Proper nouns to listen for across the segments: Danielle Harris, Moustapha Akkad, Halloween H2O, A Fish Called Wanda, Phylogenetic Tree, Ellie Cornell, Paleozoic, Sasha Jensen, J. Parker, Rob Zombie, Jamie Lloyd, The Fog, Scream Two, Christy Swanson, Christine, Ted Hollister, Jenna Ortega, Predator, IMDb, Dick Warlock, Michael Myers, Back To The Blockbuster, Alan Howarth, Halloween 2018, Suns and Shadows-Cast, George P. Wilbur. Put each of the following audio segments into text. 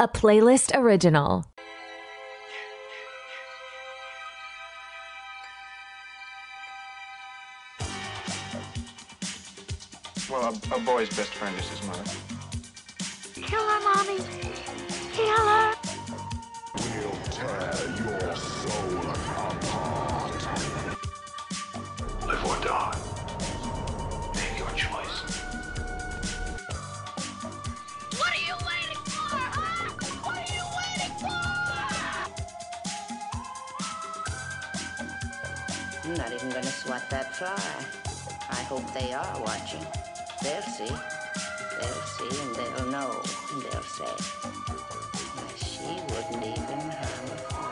a Playlist original. Well, a boy's best friend is his mother. Kill her, Mommy. Kill her. We'll tear your soul apart. Live or die. Make your choice. What are you waiting for, huh? What are you waiting for? I'm not even going to swat that fly. I hope they are watching. They'll see. They'll see, and they'll know. And they'll say, well, she wouldn't even have a fly.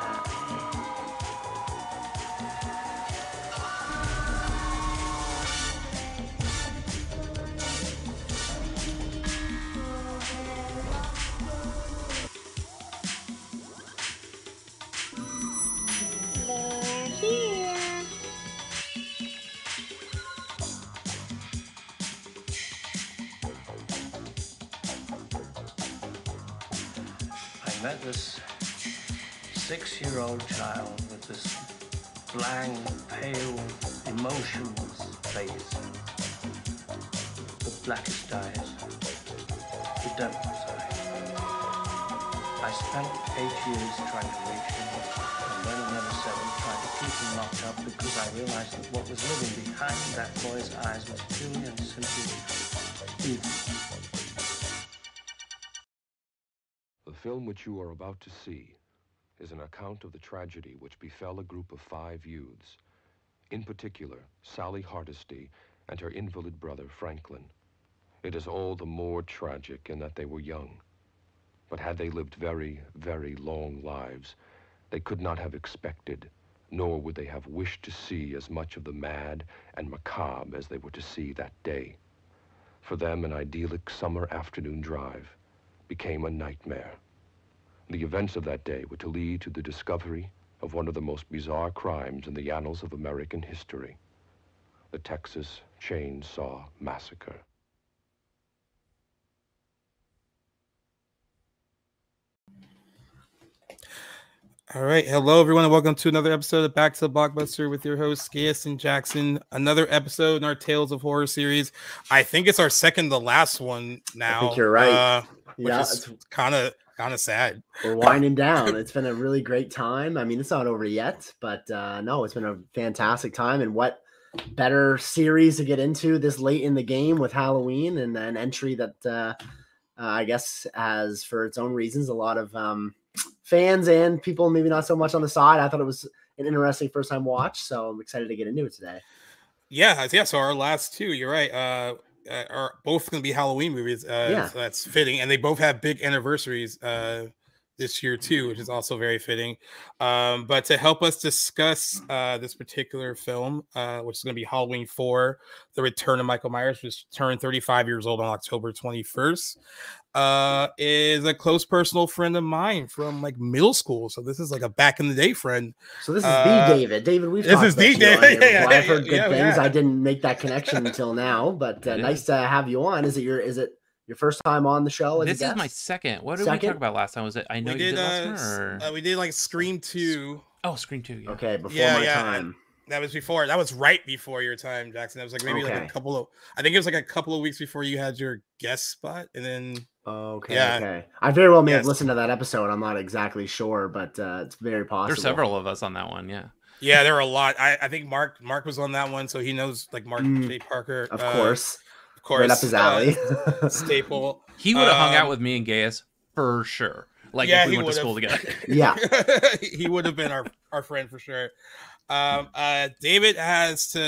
They're here. I met this 6-year-old child with this blank, pale, emotionless face, the blackest eyes, the devil's eyes. I spent 8 years trying to reach him, and then another 7 trying to keep him locked up because I realized that what was living behind that boy's eyes was purely and simply evil. The film which you are about to see is an account of the tragedy which befell a group of 5 youths, in particular, Sally Hardesty and her invalid brother, Franklin. It is all the more tragic in that they were young, but had they lived very, very long lives, they could not have expected, nor would they have wished to see as much of the mad and macabre as they were to see that day. For them, an idyllic summer afternoon drive became a nightmare. The events of that day were to lead to the discovery of one of the most bizarre crimes in the annals of American history, the Texas Chainsaw Massacre. All right, hello everyone, and welcome to another episode of Back to the Blockbuster with your hosts, Gaius and Jackson. Another episode in our Tales of Horror series. I think it's our second to last one now. I think you're right. Yeah, it's kind of sad. We're winding down. It's been a really great time. I mean, it's not over yet, but no, it's been a fantastic time. And what better series to get into this late in the game with Halloween, and an entry that I guess has, for its own reasons, a lot of fans and people maybe not so much on the side. I thought it was an interesting first time watch, so I'm excited to get into it today. Yeah. So our last two, you're right. Are both going to be Halloween movies, so that's fitting, and they both have big anniversaries this year too, which is also very fitting. But to help us discuss this particular film, which is going to be Halloween 4, The Return of Michael Myers, which turned 35 years old on October 21st, is a close personal friend of mine from like middle school. So this is like a back in the day friend. So this is the David. David, we've talked about you on here. Yeah, well, I've heard good things. Yeah. I didn't make that connection until now, but nice to have you on. Is it your first time on the show? This is my second. What did we talk about last time? Was it I know we did last time? We did like Scream 2. Oh, Scream 2. Yeah. Okay, before my time. That was before. That was right before your time, Jackson. That was like maybe like a couple of. I think it was like a couple of weeks before you had your guest spot, and then. Okay. I very well may have listened to that episode. I'm not exactly sure, but it's very possible. There's several of us on that one. Yeah. Yeah, there are a lot. I think Mark was on that one, so he knows like Mark J. Parker, of course, right up his alley. Staple. He would have hung out with me and Gaius for sure. Like if we went to school together. Yeah, he would have been our friend for sure. David doesn't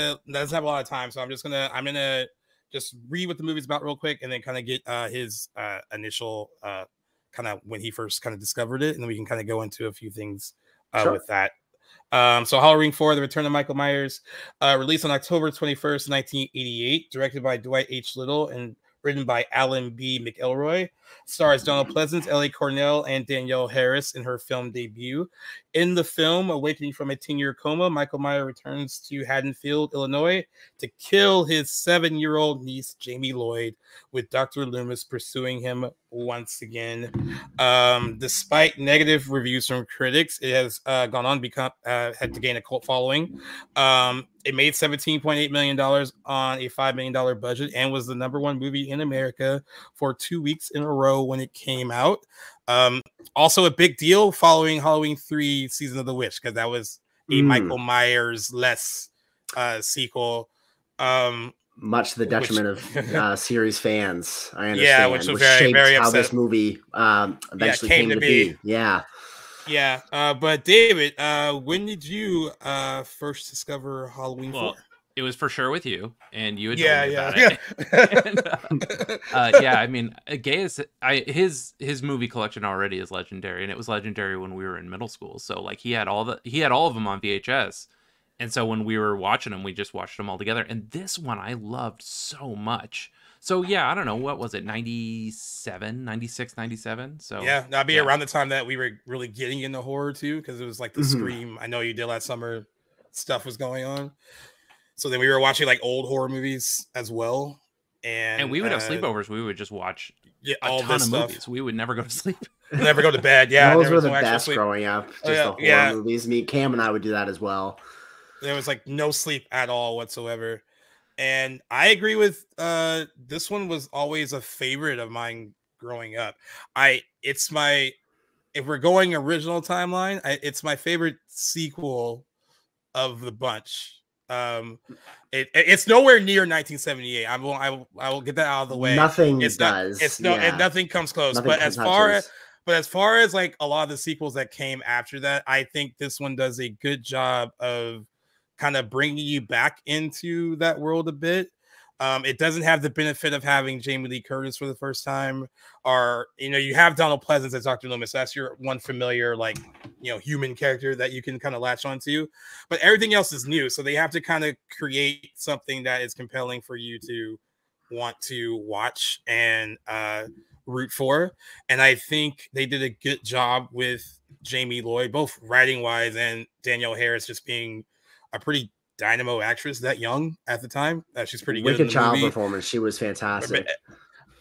have a lot of time, so I'm gonna just read what the movie's about real quick, and then kind of get his initial kind of when he first kind of discovered it, and then we can kind of go into a few things with that. So Halloween 4, The Return of Michael Myers, released on October 21st, 1988, directed by Dwight H. Little and written by Alan B. McElroy, stars Donald Pleasance, Ellie Cornell, and Danielle Harris in her film debut. In the film, awakening from a 10-year coma, Michael Myers returns to Haddonfield, Illinois, to kill his 7-year-old niece, Jamie Lloyd, with Dr. Loomis pursuing him once again. Despite negative reviews from critics, it has gone on to become had to gain a cult following. It made $17.8 million on a $5 million budget and was the #1 movie in America for 2 weeks in a row when it came out. Also a big deal following Halloween 3: Season of the Witch, because that was a Michael Myers-less sequel. Much to the detriment of series fans, I understand. Yeah, which was very, very upset. How this movie eventually came to be. Yeah. Yeah, but David, when did you first discover Halloween 4? It was for sure with you, and you had told me about it. Yeah, I mean, Gaius, his movie collection already is legendary, and it was legendary when we were in middle school. So like he had all of them on VHS, and so when we were watching them, we just watched them all together. And this one I loved so much. So yeah, I don't know, what was it, 97, 96, 97? So yeah, that'd be around the time that we were really getting into horror too, because it was like the Scream, I Know You Did Last Summer stuff was going on. So then we were watching like old horror movies as well. And we would have sleepovers. We would just watch a ton of movies. We would never go to sleep. Never go to bed. Yeah. Those were the best growing up. Just the horror movies. Me, Cam and I would do that as well. There was like no sleep at all whatsoever. And I agree with this one was always a favorite of mine growing up. If we're going original timeline, it's my favorite sequel of the bunch. It's nowhere near 1978. I will get that out of the way. Nothing comes close. But as far as like a lot of the sequels that came after that, I think this one does a good job of kind of bringing you back into that world a bit. It doesn't have the benefit of having Jamie Lee Curtis for the first time, or you have Donald Pleasance as Dr. Loomis. That's your one familiar human character that you can kind of latch onto, but everything else is new. So they have to kind of create something that is compelling for you to want to watch and root for. And I think they did a good job with Jamie Lloyd, both writing wise, and Danielle Harris just being a pretty dynamo actress that young at the time. She's pretty good. Wicked child performance. She was fantastic.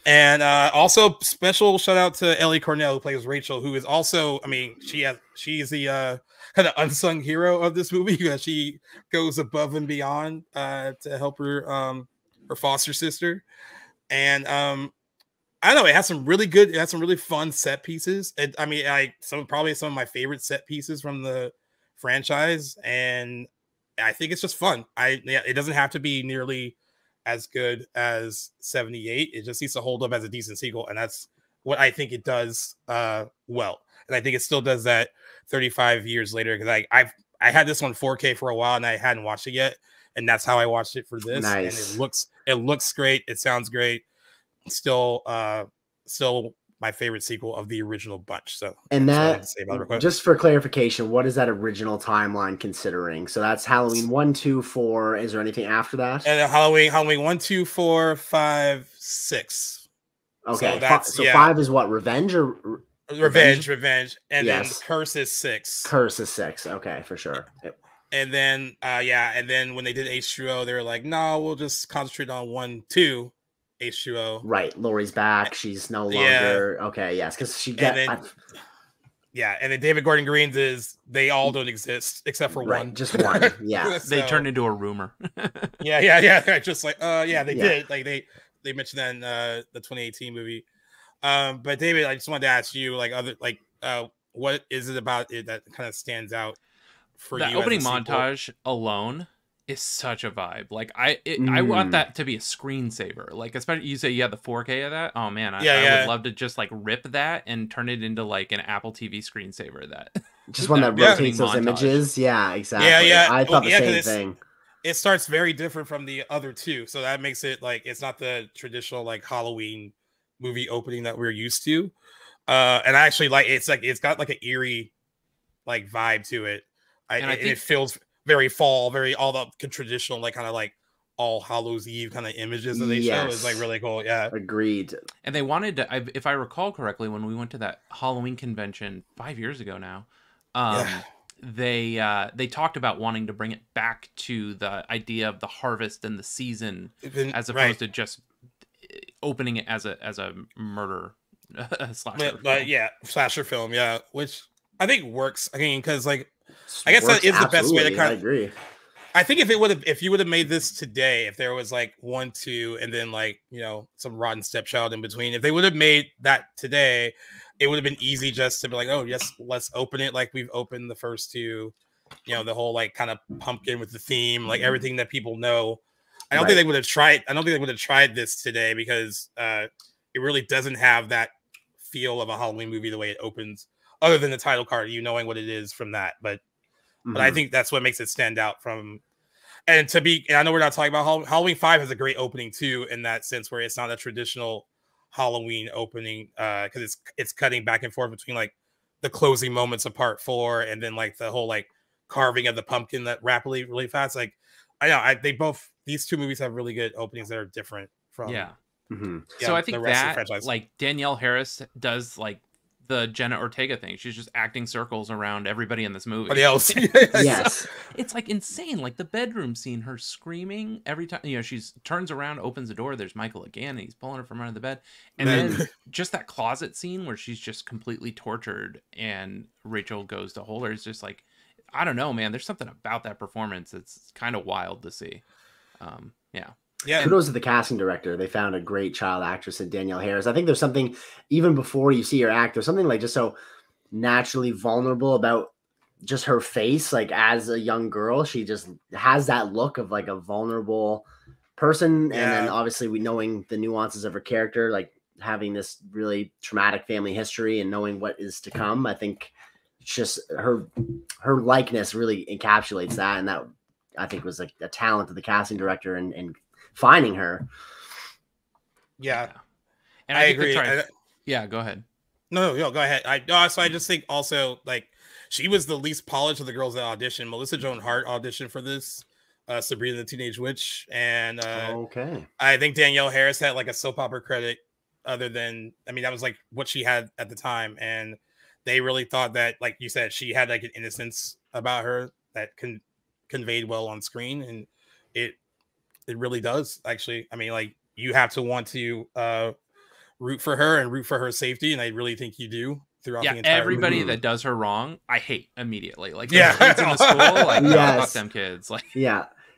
And also special shout out to Ellie Cornell, who plays Rachel, who is also, I mean, she's the kind of unsung hero of this movie, because she goes above and beyond to help her foster sister. And I don't know, it has some really fun set pieces. Probably some of my favorite set pieces from the franchise, and I think it's just fun. It doesn't have to be nearly as good as 78. It just needs to hold up as a decent sequel, and that's what I think it does well. And I think it still does that 35 years later, because I had this one 4K for a while and I hadn't watched it yet, and that's how I watched it for this. Nice. And it looks great. It sounds great. Still my favorite sequel of the original bunch. So, and that, just for clarification, what is that original timeline considering? So that's Halloween 1, 2, 4. Is there anything after that? And Halloween 1, 2, 4, 5, 6. Okay. So, so 5 is what? Revenge or Revenge. And then Curse is 6. Curse is 6. Okay, for sure. Yep. And then, and then when they did H2O, they were like, no, we'll just concentrate on 1, 2. H2O. Right. Lori's back. She's no longer. Yeah. Okay. Yes. Because she got. And then David Gordon Green's is they all don't exist except for one. Just one. Yeah. So, they turned into a rumor. Yeah. Just like, they did. Like they mentioned that in the 2018 movie. But David, I just wanted to ask you, what is it about it that kind of stands out for you? The opening montage alone is such a vibe. Like I want that to be a screensaver. Like, especially you say you have the 4K of that. Oh man, I would love to just like rip that and turn it into like an Apple TV screensaver. Just one that rotates those images. Yeah, exactly. Yeah. I thought the same thing. It starts very different from the other two, so that makes it like it's not the traditional like Halloween movie opening that we're used to. And I actually like it's got like an eerie like vibe to it. I think it feels very fall, very all the traditional like kind of like All Hallows Eve kind of images that they show is like really cool. Yeah, agreed. And they wanted to, if I recall correctly, when we went to that Halloween convention 5 years ago now, they talked about wanting to bring it back to the idea of the harvest and the season, as opposed to just opening it as a murder slasher. Slasher film. Yeah, which I think works. I mean, because like, I guess that is the best way to kind of. I agree. I think if you would have made this today, if there was like 1, 2, and then like, you know, some rotten stepchild in between, if they would have made that today, it would have been easy just to be like, oh yes, let's open it like we've opened the first two, you know, the whole like kind of pumpkin with the theme, like everything that people know. I don't think they would have tried. I don't think they would have tried this today because it really doesn't have that feel of a Halloween movie the way it opens, other than the title card, you knowing what it is from that, but. Mm-hmm. But I think that's what makes it stand out from, and I know we're not talking about Halloween 5 has a great opening too in that sense where it's not a traditional Halloween opening because it's cutting back and forth between like the closing moments of part 4 and then like the whole like carving of the pumpkin that rapidly really fast. Like I know these two movies have really good openings that are different from so I think that like Danielle Harris does like the Jenna Ortega thing. She's just acting circles around everybody in this movie. Everybody else. Yes. So it's like insane. Like the bedroom scene, her screaming every time, you know, she's turns around, opens the door. There's Michael again, and he's pulling her from under the bed. And then just that closet scene where she's just completely tortured and Rachel goes to hold her. It's just like, I don't know, man, there's something about that performance. That's kind of wild to see. Yeah. Kudos to the casting director. They found a great child actress in Danielle Harris. I think there's something, even before you see her act, there's something like just so naturally vulnerable about just her face. Like as a young girl, she just has that look of like a vulnerable person. Yeah. And then obviously we knowing the nuances of her character, like having this really traumatic family history and knowing what is to come. I think it's just her likeness really encapsulates that. And that I think was like a talent of the casting director and finding her. Yeah. And I agree. Yeah, go ahead. No, go ahead. So I just think also like she was the least polished of the girls that auditioned. Melissa Joan Hart auditioned for this, Sabrina the Teenage Witch. And I think Danielle Harris had like a soap opera credit other than, I mean, that was like what she had at the time. And they really thought that, like you said, she had like an innocence about her that conveyed well on screen. And it really does, actually. I mean, like, you have to want to root for her and root for her safety, and I really think you do throughout the entire movie. That does her wrong, I hate immediately. Like, kids in the school, like, fuck them kids. Like,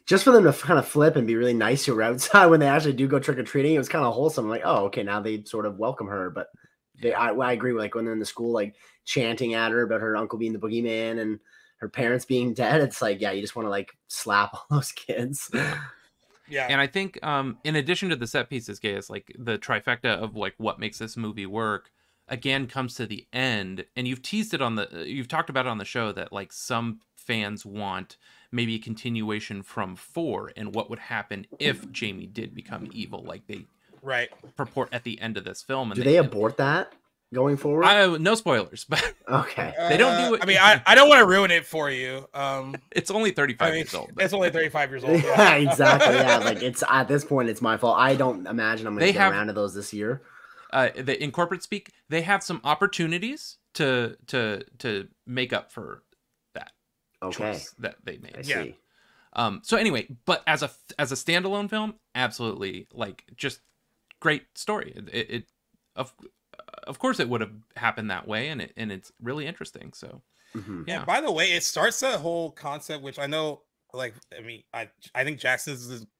just for them to kind of flip and be really nice to her outside when they actually do go trick-or-treating, it was kind of wholesome. Like, oh, okay, now they sort of welcome her, but I agree with, like, when they're in the school, like, chanting at her about her uncle being the boogeyman and her parents being dead, it's like, yeah, you just want to, like, slap all those kids. Yeah. And I think in addition to the set pieces, Gaius, like the trifecta of like what makes this movie work again comes to the end. And you've teased it on you've talked about it on the show that like some fans want maybe a continuation from 4 and what would happen if Jamie did become evil, like they purport at the end of this film. And do they abort that going forward? No spoilers, but okay. They don't do it. I mean, I don't want to ruin it for you. It's only 35 years old. It's only 35 years old. Yeah, exactly. Yeah, like it's at this point, it's my fault. I don't imagine I'm going to get around to those this year. In corporate speak, they have some opportunities to make up for that choice that they made. I see. So anyway, but as a standalone film, absolutely, like just great story. Of course it would have happened that way, and it's really interesting. So by the way, it starts that whole concept, which I know, like, I mean, I think Jackson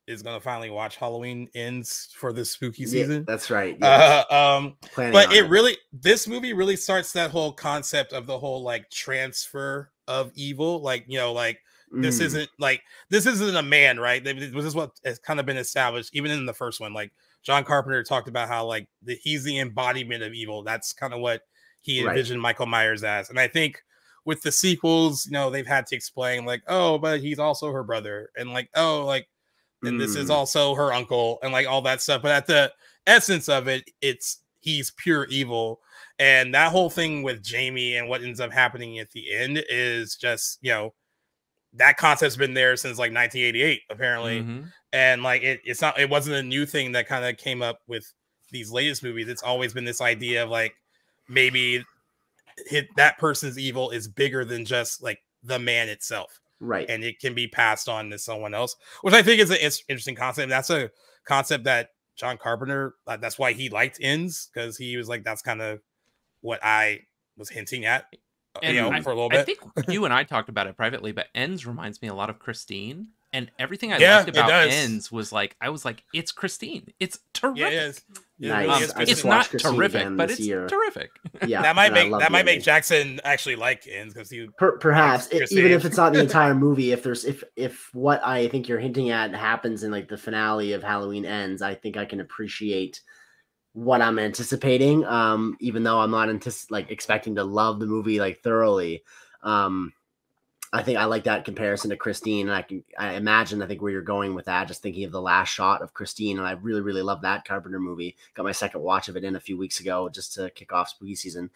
is gonna finally watch Halloween Ends for this spooky season. Yeah, that's right. Yeah. But this movie really starts that whole concept of the whole like transfer of evil, like, you know, like this isn't a man, right? This is what has kind of been established even in the first one. Like John Carpenter talked about how like he's the embodiment of evil. That's kind of what he envisioned Michael Myers as. And I think with the sequels, you know, they've had to explain like, oh, but he's also her brother, and like, oh, like, and this is also her uncle, and like all that stuff. But at the essence of it, he's pure evil. And that whole thing with Jamie and what ends up happening at the end is just, you know, that concept's been there since like 1988 apparently. And like it wasn't a new thing that kind of came up with these latest movies. It's always been this idea of like maybe that person's evil is bigger than just like the man itself, right? And it can be passed on to someone else, which I think is an interesting concept. That's a concept that John Carpenter. That's why he liked Ends, because he was like, that's kind of what I was hinting at, and you know, for a little bit. I think you and I talked about it privately, but Ends reminds me a lot of Christine. And everything I liked about Ends was like, I was like, it's Christine. It's terrific. Yeah, it is. Yeah. Nice. It's not terrific, but it's terrific. Yeah, that might make Jackson actually like Ends, because he perhaps even if it's not the entire movie. If there's if what I think you're hinting at happens in like the finale of Halloween Ends, I think I can appreciate what I'm anticipating. Even though I'm not expecting to love the movie like thoroughly. I think I like that comparison to Christine, and I imagine where you're going with that, just thinking of the last shot of Christine, and I really, really love that Carpenter movie. Got my second watch of it in a few weeks ago just to kick off spooky season.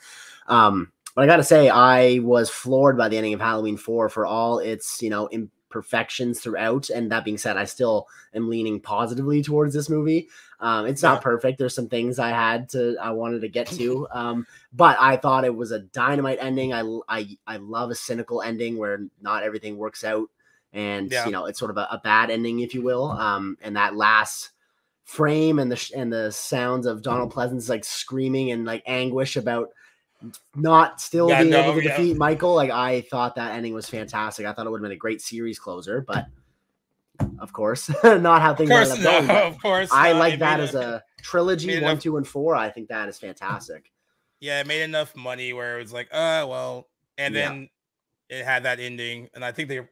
But I got to say, I was floored by the ending of Halloween 4 for all its, you know, imperfections throughout. And that being said, I still am leaning positively towards this movie. It's not perfect. There's some things I wanted to get to, but I thought it was a dynamite ending. I love a cynical ending where not everything works out, and you know, it's sort of a bad ending, if you will. And that last frame and the sounds of Donald Pleasance like screaming and like anguish about not still being able to defeat Michael. Like, I thought that ending was fantastic. I thought it would have been a great series closer, but of course, not how things end up going. Of course, I like that as a trilogy, 1, 2, and 4. I think that is fantastic. Yeah, it made enough money where it was like, well, and then it had that ending, and I think they were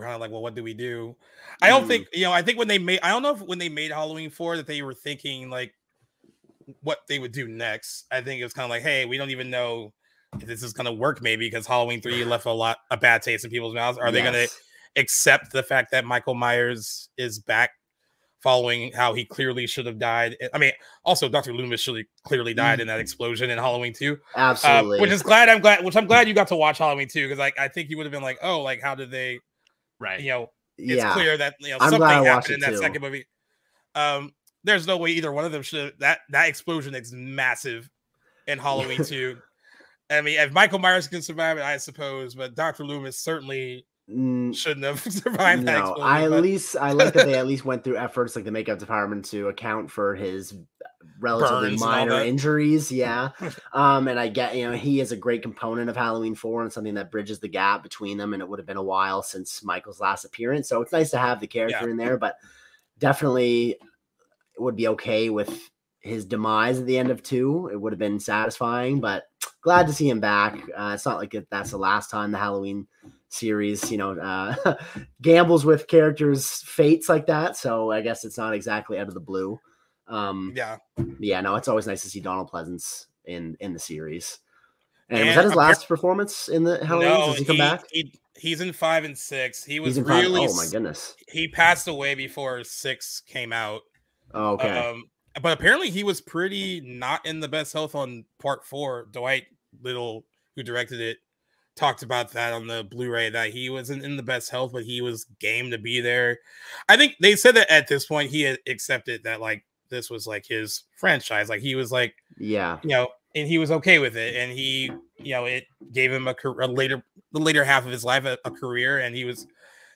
kind of like, well, what do we do? I don't think, you know, I think when they made, I don't know if when they made Halloween 4 that they were thinking like what they would do next. I think it was kind of like, hey, we don't even know if this is going to work, maybe, because Halloween 3 left a bad taste in people's mouths. Are they going to accept the fact that Michael Myers is back following how he clearly should have died? I mean, also Dr. Loomis should have clearly died in that explosion in Halloween 2. Absolutely. Which I'm glad you got to watch Halloween 2, because like, I think you would have been like, oh, like, how did they, right? You know, it's clear that, you know, something happened in that second movie. There's no way either one of them should. That explosion is massive in Halloween 2. I mean, if Michael Myers can survive it, I suppose, but Dr. Loomis certainly shouldn't have survived that explosion. I like that they at least went through efforts like the makeup department to account for his relatively minor injuries. Yeah. And I get, you know, he is a great component of Halloween 4 and something that bridges the gap between them. And it would have been a while since Michael's last appearance. So it's nice to have the character in there, but definitely would be okay with his demise at the end of 2. It would have been satisfying, but glad to see him back. It's not like that's the last time the Halloween series, you know, gambles with characters' fates like that. So I guess it's not exactly out of the blue. No, it's always nice to see Donald Pleasance in the series. And was that his last performance in the Halloween? No, does he come back? He's in 5 and 6. He was really, oh my goodness, he passed away before 6 came out. Oh, okay. But apparently he was pretty not in the best health on part 4. Dwight Little, who directed it, talked about that on the Blu-ray, that he wasn't in the best health, but he was game to be there. I think they said that at this point he had accepted that like this was like his franchise. Like he was like, yeah, you know, and he was okay with it. And he, you know, it gave him the later half of his life a career, and he was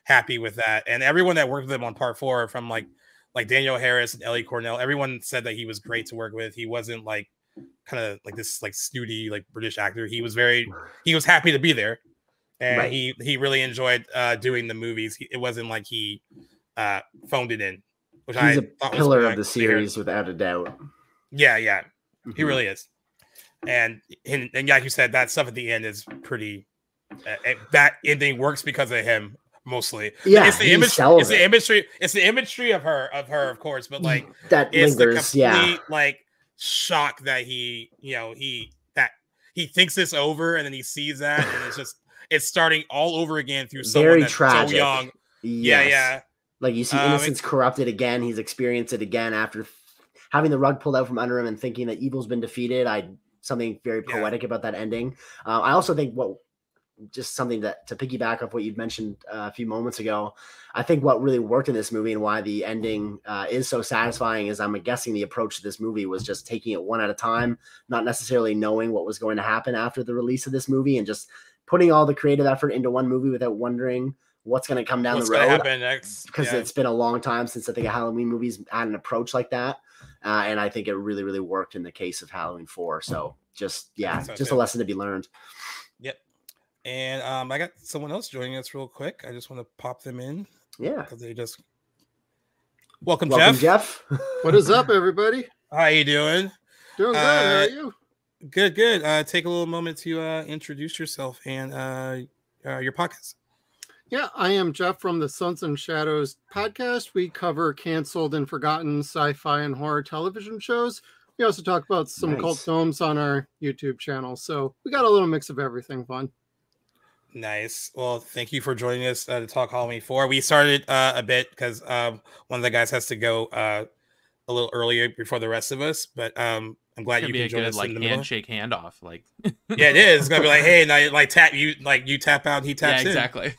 happy with that. And everyone that worked with him on part 4, from like Danielle Harris and Ellie Cornell, everyone said that he was great to work with. He wasn't like kind of like this like snooty like British actor. He was happy to be there, and he really enjoyed doing the movies. It wasn't like he phoned it in, which he's a pillar of the series without a doubt. Yeah, mm-hmm. He really is. And like you said, that stuff at the end is pretty. That ending works because of him. Mostly, yeah, it's the imagery of her, of course, but like that it's lingers, the complete like shock that he thinks it's over, and then he sees that, and it's starting all over again through someone very that's tragic. So young. Yes. Yeah. Like you see innocence corrupted again. He's experienced it again after having the rug pulled out from under him and thinking that evil's been defeated. Something very poetic about that ending. I also think just something that to piggyback off what you'd mentioned a few moments ago, I think what really worked in this movie and why the ending is so satisfying is I'm guessing the approach to this movie was just taking it one at a time, not necessarily knowing what was going to happen after the release of this movie, and just putting all the creative effort into one movie without wondering what's going to come down the road, because it's been a long time since I think a Halloween movie's had an approach like that. And I think it really, really worked in the case of Halloween 4. So just, yeah, just a lesson to be learned. Yep. And I got someone else joining us real quick. I just want to pop them in. Yeah. Because they just... Welcome, Jeff. Jeff. What is up, everybody? How you doing? Doing good. How are you? Good, good. Take a little moment to introduce yourself and your podcast. Yeah, I am Jeff from the Suns and Shadows podcast. We cover canceled and forgotten sci-fi and horror television shows. We also talk about some cult films on our YouTube channel. So we got a little mix of everything fun. Nice. Well, thank you for joining us to talk Halloween 4. We started a bit because one of the guys has to go a little earlier before the rest of us. But I'm glad you can join us. Like in the handshake handoff, like yeah, it is. It's gonna be like, hey, now, like tap you, like you tap out, he taps in. Exactly.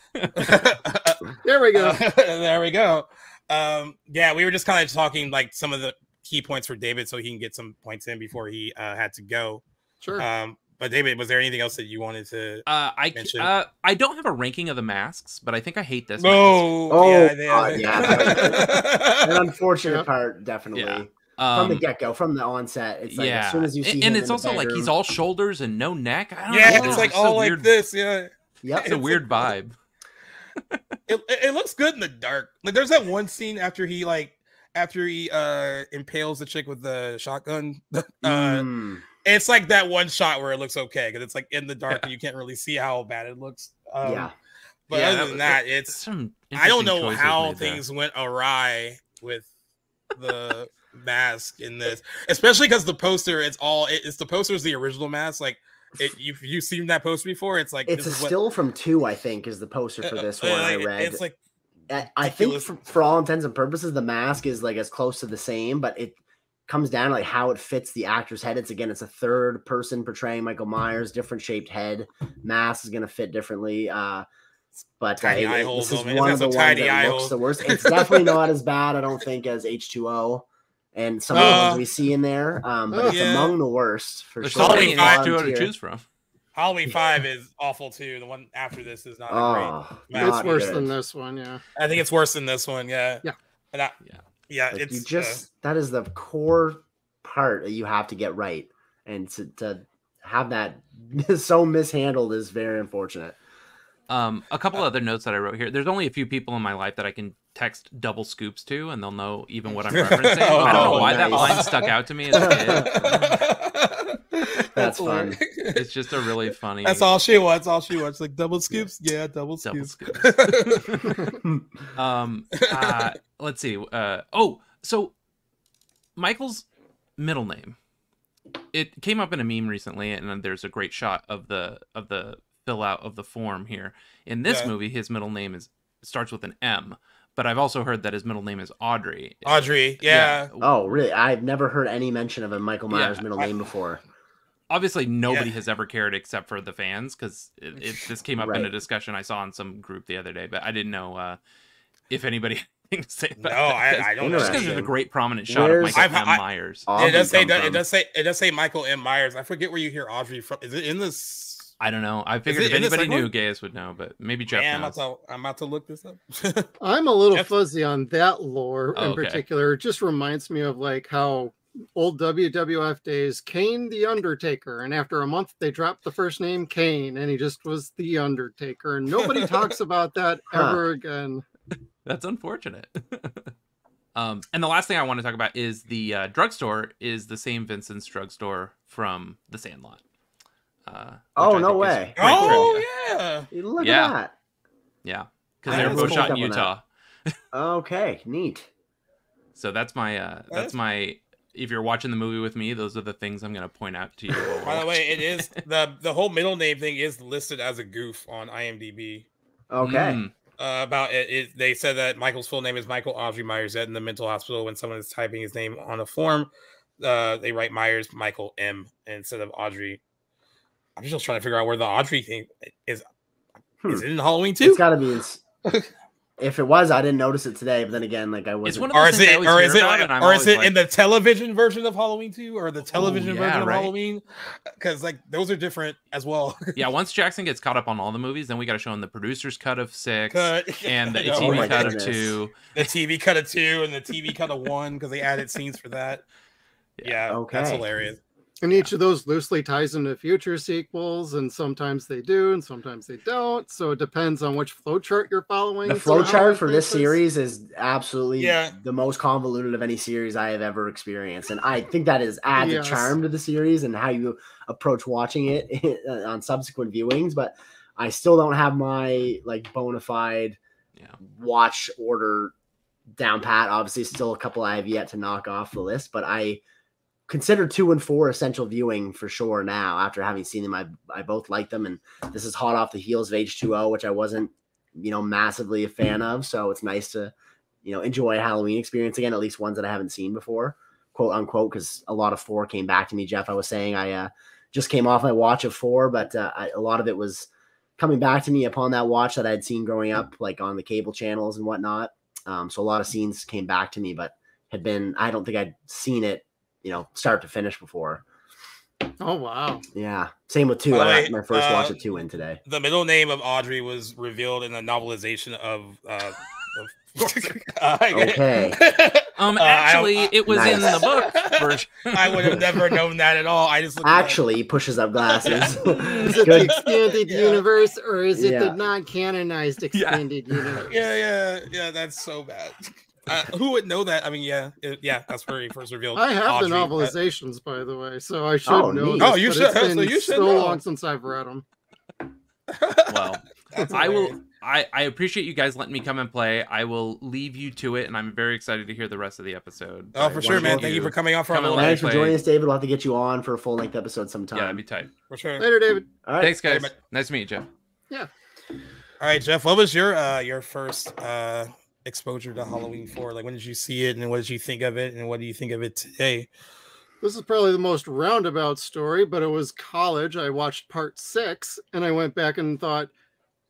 There we go. There we go. Yeah, we were just kind of talking like some of the key points for David, so he can get some points in before he had to go. Sure. But David, was there anything else that you wanted to mention? I don't have a ranking of the masks, but I think I hate this. No. Oh, yeah. An unfortunate part, definitely. Yeah. From the get-go, from the onset, it's like as soon as you see him, and it's also like he's all shoulders and no neck. I don't know, it's like all like this. Yeah, it's a weird vibe. It looks good in the dark. Like there's that one scene after he impales the chick with the shotgun. It's like that one shot where it looks okay because it's like in the dark and you can't really see how bad it looks. But other than that, it's I don't know how things went awry with the mask in this, especially because the poster it's the poster is the original mask. Like you've seen that poster before. It's like it's still from 2, I think, is the poster for this one. I read it's like I think for all intents and purposes the mask is like as close to the same, but it comes down to like how it fits the actor's head. It's a third person portraying Michael Myers, different shaped head. Mask is going to fit differently. But this is one of the ones that looks the worst. It's definitely not as bad, I don't think, as H2O. And some of the ones we see in there, but it's among the worst for sure. Halloween 5 to choose from. Halloween 5 is awful too. The one after this is not great. It's worse than this one. Yeah, I think it's worse than this one. Yeah, yeah, Like it's just that is the core part that you have to get right, and to have that so mishandled is very unfortunate. A couple other notes that I wrote here. There's only a few people in my life that I can text double scoops to, and they'll know even what I'm referencing. I don't know why that line stuck out to me as a kid. That's fun. It's just a really funny. That's all she wants. All she wants, like double scoops. Yeah, double scoops. Let's see. So Michael's middle name. It came up in a meme recently, and there's a great shot of the fill out of the form here. In this movie, his middle name starts with an M, but I've also heard that his middle name is Audrey. Audrey, yeah. Oh, really? I've never heard any mention of a Michael Myers middle name before. Obviously, nobody has ever cared except for the fans, because this came up in a discussion I saw in some group the other day, but I didn't know if anybody had anything to say about that. I don't know. Just because there's a great prominent shot of Michael M. Myers. It does say Michael M. Myers. I forget where you hear Audrey from. Is it in this? I don't know. I figured if anybody knew, Gaius would know, but maybe Jeff knows. I'm about to look this up. I'm a little fuzzy on that lore in particular. It just reminds me of like how old WWF days, Kane the Undertaker, and after a month they dropped the first name Kane, and he just was the Undertaker, and nobody talks about that ever again. That's unfortunate. And the last thing I want to talk about is the drugstore is the same Vincent's drugstore from The Sandlot. Oh, no way. Oh, yeah. Look at that. Yeah. Because they were both shot in Utah. Okay, neat. So that's my, if you're watching the movie with me, those are the things I'm going to point out to you. By the way, it is, the whole middle name thing is listed as a goof on IMDb. Okay. About it, they said that Michael's full name is Michael Audrey Myers in the mental hospital. When someone is typing his name on a form, they write Myers, Michael M, instead of Audrey. I'm just trying to figure out where the Audrey thing is. Is it in Halloween 2? It's got to be. If it was, I didn't notice it today. But then again, like I wasn't. Or is it in the television version of Halloween 2 or the television version of Halloween? Because like those are different as well. Yeah, once Jackson gets caught up on all the movies, then we got to show him the producer's cut of 6 and the TV cut of 2, the TV cut of 2, and the TV cut of 1 because they added scenes for that. Yeah, okay, that's hilarious. And each of those loosely ties into future sequels, and sometimes they do, and sometimes they don't. So it depends on which flowchart you're following. The flowchart for this series is absolutely the most convoluted of any series I have ever experienced. And I think that is adds a charm to the series and how you approach watching it on subsequent viewings. But I still don't have my like bona fide watch order down pat. Obviously, still a couple I have yet to knock off the list, but I consider 2 and 4 essential viewing for sure now. After having seen them, I both like them, and this is hot off the heels of H2O, which I wasn't, you know, massively a fan of. So it's nice to, you know, enjoy a Halloween experience again, at least ones that I haven't seen before, quote unquote, because a lot of 4 came back to me. Jeff, I was saying I just came off my watch of 4, but a lot of it was coming back to me upon that watch that I had seen growing up, like on the cable channels and whatnot. So a lot of scenes came back to me, but had been, I don't think I'd seen it, you know, start to finish before. Oh, wow. Yeah. Same with 2. I got my first watch of 2 in today. The middle name of Audrey was revealed in a novelization of... okay. Actually, it was in the book version. I would have never known that at all. I just actually pushes up glasses. Is it the expanded universe, or is it the non-canonized expanded universe? Yeah, that's so bad. Who would know that? I mean, that's where he first revealed. I have Audrey, the novelizations, by the way, so I should know. This, you should. It's been so long since I've read them. Well, I will. I appreciate you guys letting me come and play. I will leave you to it, and I'm very excited to hear the rest of the episode. Oh, for sure, man! Thank you for coming on for our live. Thanks for joining us, David. We'll have to get you on for a full length episode sometime. Yeah, that'd be tight. For sure. Later, David. All right, thanks, guys. Bye. Nice to meet you, Jeff. Yeah. All right, Jeff. What was your first exposure to Halloween 4? Like, when did you see it, and what did you think of it, and what do you think of it today? This is probably the most roundabout story, but it was college. I watched part 6, and I went back and thought,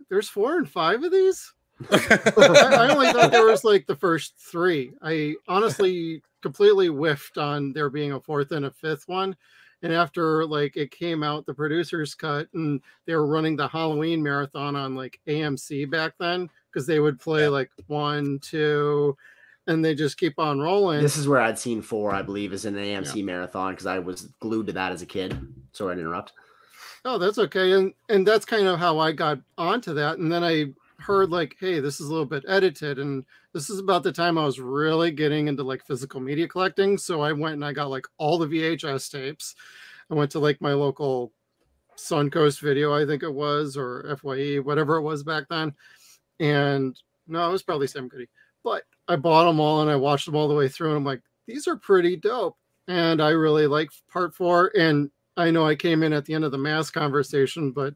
there's 4 and 5 of these? I only thought there was like the first 3. I honestly completely whiffed on there being a 4th and a 5th one. And after like it came out, the producer's cut, and they were running the Halloween marathon on like AMC back then, because they would play like 1, 2, and they just keep on rolling. This is where I'd seen 4, I believe, is in an AMC marathon, because I was glued to that as a kid. Sorry to interrupt. Oh, that's okay. And that's kind of how I got onto that. And then I heard like, hey, this is a little bit edited. And this is about the time I was really getting into like physical media collecting. So I went and I got like all the VHS tapes. I went to like my local Suncoast Video, I think it was, or FYE, whatever it was back then. And no, it was probably Sam Goody. But I bought them all and I watched them all the way through. And I'm like, these are pretty dope. And I really like part 4. And I know I came in at the end of the mask conversation, but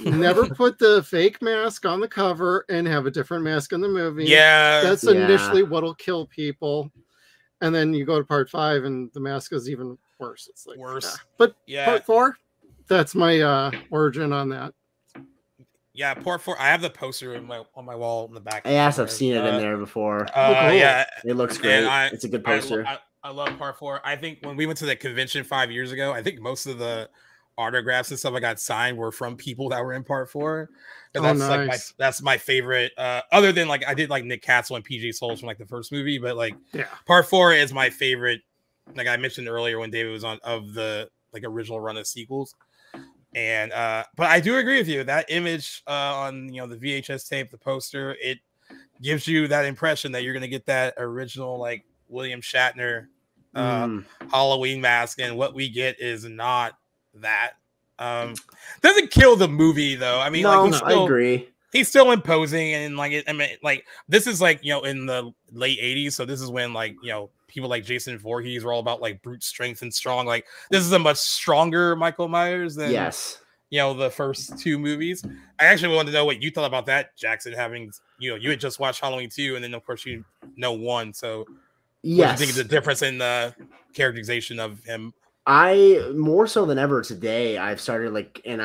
never put the fake mask on the cover and have a different mask in the movie. Yeah. That's initially what'll kill people. And then you go to part 5 and the mask is even worse. It's like worse. Yeah. But part 4, that's my origin on that. Yeah, part 4. I have the poster in my on my wall in the back. Yes, I've seen it in there before. Oh, cool. Yeah. It looks great. It's a good poster. I love part 4. I think when we went to the convention 5 years ago, I think most of the autographs and stuff I got signed were from people that were in part 4. And that's nice. Like that's my favorite. Other than like I did like Nick Castle and PJ Souls from like the first movie, but like part 4 is my favorite. Like I mentioned earlier when David was on of the like original run of sequels. And but I do agree with you, that image on the VHS tape, the poster, it gives you that impression that you're gonna get that original like William Shatner Halloween mask, and what we get is not that. Doesn't kill the movie though. I mean, no, like, I agree. He's still imposing, and like I mean, like this is like in the late 80s, so this is when like people like Jason Voorhees were all about like brute strength and strong. Like this is a much stronger Michael Myers than the first 2 movies. I actually wanted to know what you thought about that, Jackson, having you had just watched Halloween 2 and then of course 1. So yes, what do you think of the difference in the characterization of him? I more so than ever today, I've started like, and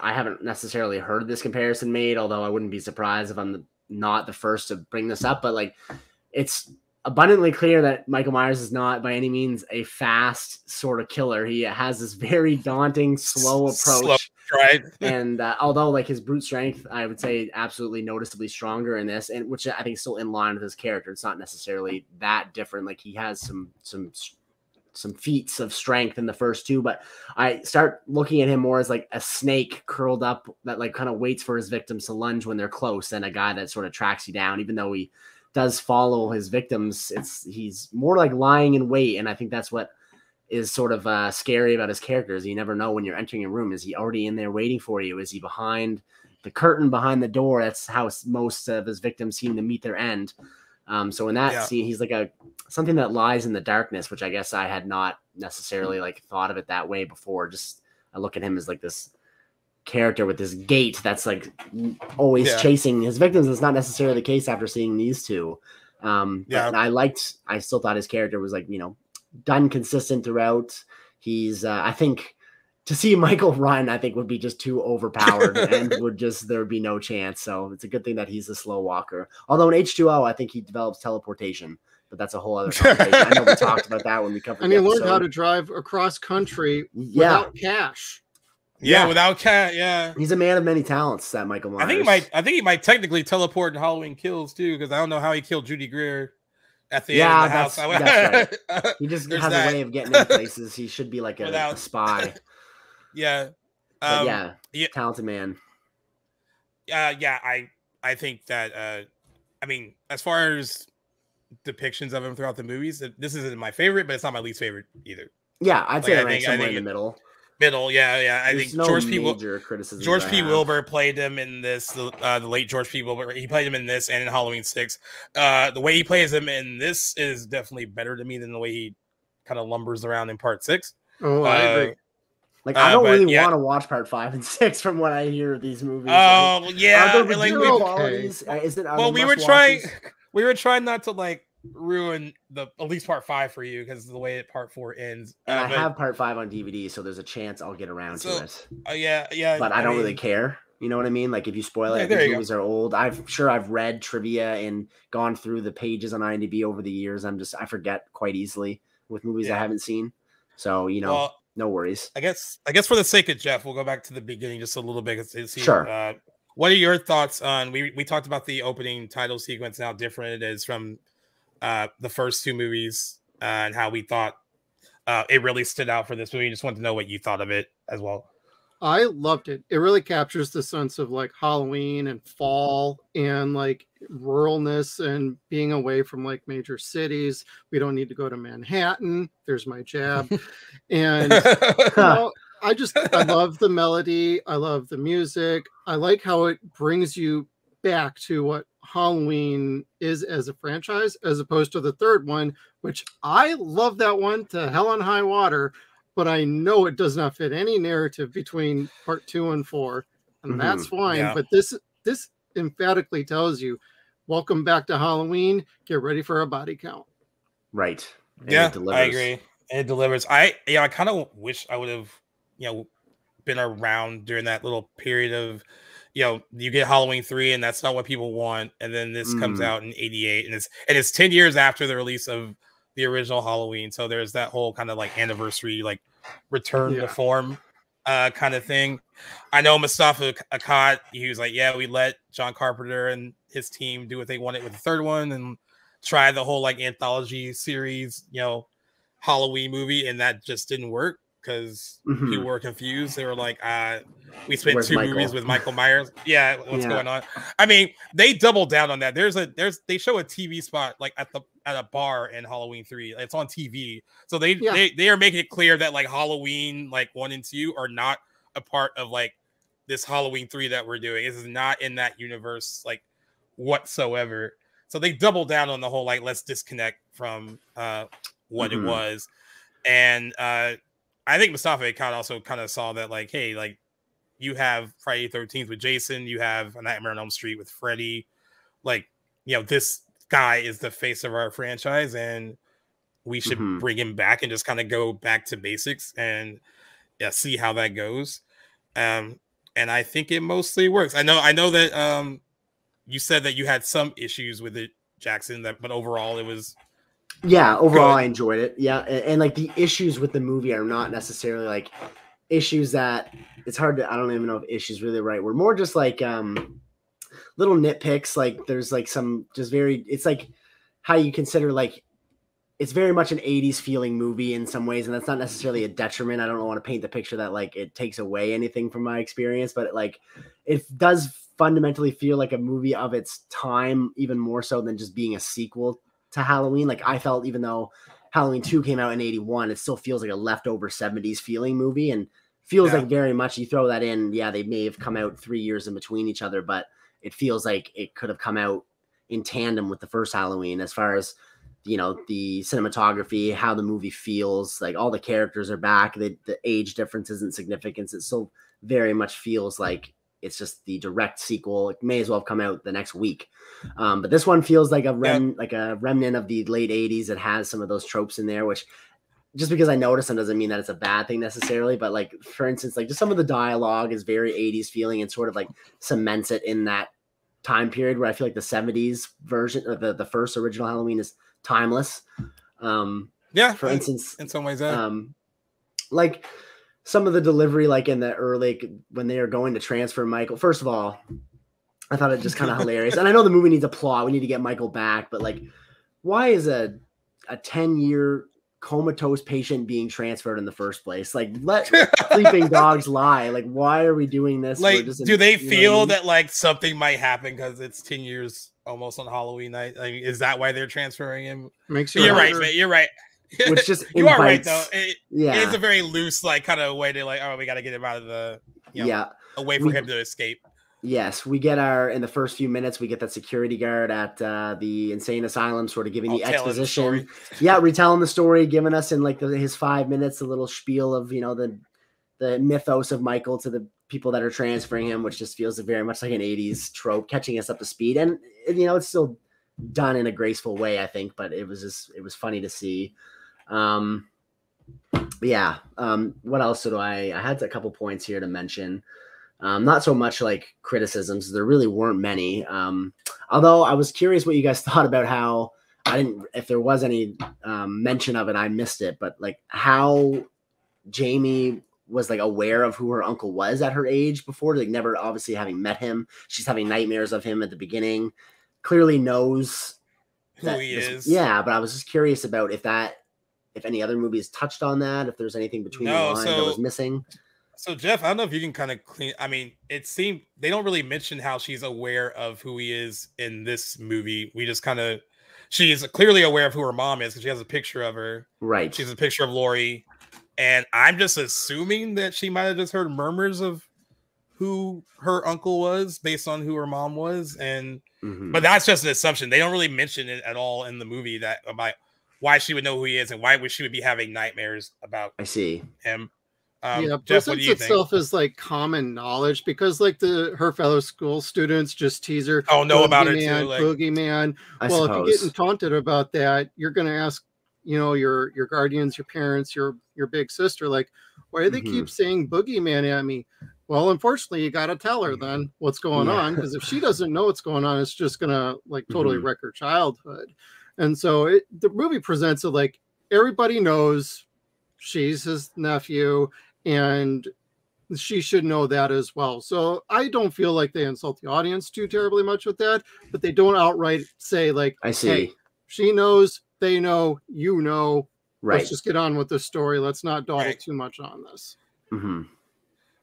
I haven't necessarily heard this comparison made, although I wouldn't be surprised if I'm the not the first to bring this up, but like it's abundantly clear that Michael Myers is not by any means a fast sort of killer. He has this very daunting, slow approach. Right. And although like his brute strength, I would say absolutely noticeably stronger in this, and which I think is still in line with his character. It's not necessarily that different. Like he has some feats of strength in the first two, but I start looking at him more as like a snake curled up that like kind of waits for his victims to lunge when they're close, and a guy that sort of tracks you down, even though he does follow his victims. He's more like lying in wait. And I think that's what is sort of scary about his characters. You never know when you're entering a room. Is he already in there waiting for you? Is he behind the curtain, behind the door? That's how most of his victims seem to meet their end. So in that scene, he's like something that lies in the darkness, which I guess I had not necessarily like thought of it that way before. Just I look at him as like this character with this gait that's like always chasing his victims. It's not necessarily the case after seeing these two. But I still thought his character was like, you know, done consistent throughout. He's I think to see Michael run, I think would be just too overpowered and there would be no chance. So it's a good thing that he's a slow walker. Although in H2O, I think he develops teleportation, but that's a whole other conversation. I know we talked about that when we covered. And he learned how to drive across country without cash. Yeah, he's a man of many talents, that Michael Myers. I think he might technically teleport in Halloween Kills too, because I don't know how he killed Judy Greer at the end of the house. That's right. He just has a way of getting in places. He should be like a spy. Talented man. I think that I mean, as far as depictions of him throughout the movies, this isn't my favorite, but it's not my least favorite either. Yeah, I'd say rank somewhere in the middle. I think George P. Wilbur played him in this. The late George P. Wilbur, he played him in this and in Halloween 6. The way he plays him in this is definitely better to me than the way he kind of lumbers around in Part 6. Oh, I agree. Like I don't really want to watch Part 5 and 6 from what I hear of these movies. Oh, like, we were trying not to like ruin at least Part 5 for you, because the way that Part 4 ends. And I have Part 5 on DVD, so there's a chance I'll get around to it. But I don't really care. You know what I mean? Like if you spoil it, these movies are old. I've read trivia and gone through the pages on IMDb over the years. I forget quite easily with movies I haven't seen. So you know, no worries. I guess for the sake of Jeff, we'll go back to the beginning just a little bit. Sure. What are your thoughts on? We talked about the opening title sequence and how different it is from the first two movies, and how we thought it really stood out for this movie. I just wanted to know what you thought of it as well. I loved it. It really captures the sense of like Halloween and fall and like ruralness and being away from like major cities. We don't need to go to Manhattan. There's my jab. And you know, I love the melody. I love the music. I like how it brings you back to what Halloween is as a franchise, as opposed to the third one, which I love that one to hell and high water, but I know it does not fit any narrative between Part 2 and 4, and that's fine. But this emphatically tells you, welcome back to Halloween. Get ready for a body count. Right. And I agree. It delivers. I kind of wish I would have, you know, been around during that little period of, you know, you get Halloween 3 and that's not what people want. And then this comes out in 88, and it's 10 years after the release of the original Halloween. So there's that whole kind of like anniversary, like return to form kind of thing. I know Moustapha Akkad, he was like, yeah, we let John Carpenter and his team do what they wanted with the third one and try the whole like anthology series, you know, Halloween movie. And that just didn't work, because people were confused. They were like, we spent two movies with Michael Myers. What's going on? I mean, they doubled down on that. They show a TV spot like at a bar in Halloween 3. It's on TV. So they are making it clear that like Halloween like 1 and 2 are not a part of like this Halloween 3 that we're doing. This is not in that universe like whatsoever. So they doubled down on the whole like let's disconnect from what it was. And I think Moustapha Akkad also kind of saw that, like, hey, like, you have Friday the 13th with Jason, you have A Nightmare on Elm Street with Freddy. Like, you know, this guy is the face of our franchise, and we should bring him back and just kind of go back to basics and see how that goes. And I think it mostly works. I know that you said that you had some issues with it, Jackson, that but overall it was good. I enjoyed it. Yeah, and like the issues with the movie are not necessarily like issues that it's hard to, I don't even know if issues really the right word. More just like little nitpicks. Like there's like some just very, it's like how you consider like it's very much an 80s feeling movie in some ways, and that's not necessarily a detriment. I don't want to paint the picture that like it takes away anything from my experience, but like it does fundamentally feel like a movie of its time, even more so than just being a sequel to Halloween. Like I felt even though Halloween 2 came out in 81, it still feels like a leftover 70s feeling movie, and feels like very much you throw that in. Yeah, they may have come out 3 years in between each other, but it feels like it could have come out in tandem with the first Halloween as far as, you know, the cinematography, how the movie feels, like all the characters are back. The age difference isn't significant. It so very much feels like it's just the direct sequel. It may as well have come out the next week. But this one feels like a remnant of the late 80s. It has some of those tropes in there, which just because I noticed them doesn't mean that it's a bad thing necessarily. But like, for instance, like just some of the dialogue is very 80s feeling and sort of like cements it in that time period, where I feel like the 70s version or the first original Halloween is timeless. For instance, in some ways, like some of the delivery, like in the early, when they are going to transfer Michael, first of all, I thought it just kind of hilarious. And I know the movie needs a plot. We need to get Michael back, but like, why is a 10-year comatose patient being transferred in the first place? Like, let sleeping dogs lie. Like, why are we doing this? Like, do they feel that like something might happen because it's 10 years almost on Halloween night? I mean, is that why they're transferring him? Makes you right, man. You're right. Which just you are right though. It's a very loose, like, kind of way to like, oh, we got to get him out of the, you know, away from him to escape. Yes, we get in the first few minutes, we get that security guard at the insane asylum sort of giving the exposition. Yeah, retelling the story, giving us in like his 5 minutes, a little spiel of, you know, the mythos of Michael to the people that are transferring him, which just feels very much like an 80s trope, catching us up to speed. And, you know, it's still done in a graceful way, I think, but it was funny to see. What else did I had a couple points here to mention. Not so much like criticisms. There really weren't many. Although I was curious what you guys thought about how if there was any mention of it, I missed it, but like how Jamie was like aware of who her uncle was at her age before, like never obviously having met him. She's having nightmares of him at the beginning, clearly knows who he is. Yeah. But I was just curious about if any other movies touched on that, if there's anything between the lines that was missing. So, Jeff, I don't know if you can kind of it seemed they don't really mention how she's aware of who he is in this movie. We just kind of, she is clearly aware of who her mom is because she has a picture of her. Right. She has a picture of Lori. And I'm just assuming that she might have just heard murmurs of who her uncle was based on who her mom was. And but that's just an assumption. They don't really mention it at all in the movie that about why she would know who he is and why she would be having nightmares about him. Jeff, what do you itself think? Is like common knowledge because like her fellow school students just tease her. Oh, know about it too. Like, boogeyman. Well, if you're getting taunted about that, you're going to ask, you know, your guardians, your parents, your big sister, like, why do they keep saying boogeyman at me? Well, unfortunately, you got to tell her then what's going on, because if she doesn't know what's going on, it's just going to like totally wreck her childhood. And so the movie presents it like everybody knows she's his nephew, and she should know that as well. So I don't feel like they insult the audience too terribly much with that, but they don't outright say like, hey, she knows, they know, you know, let's just get on with the story. Let's not dawdle too much on this.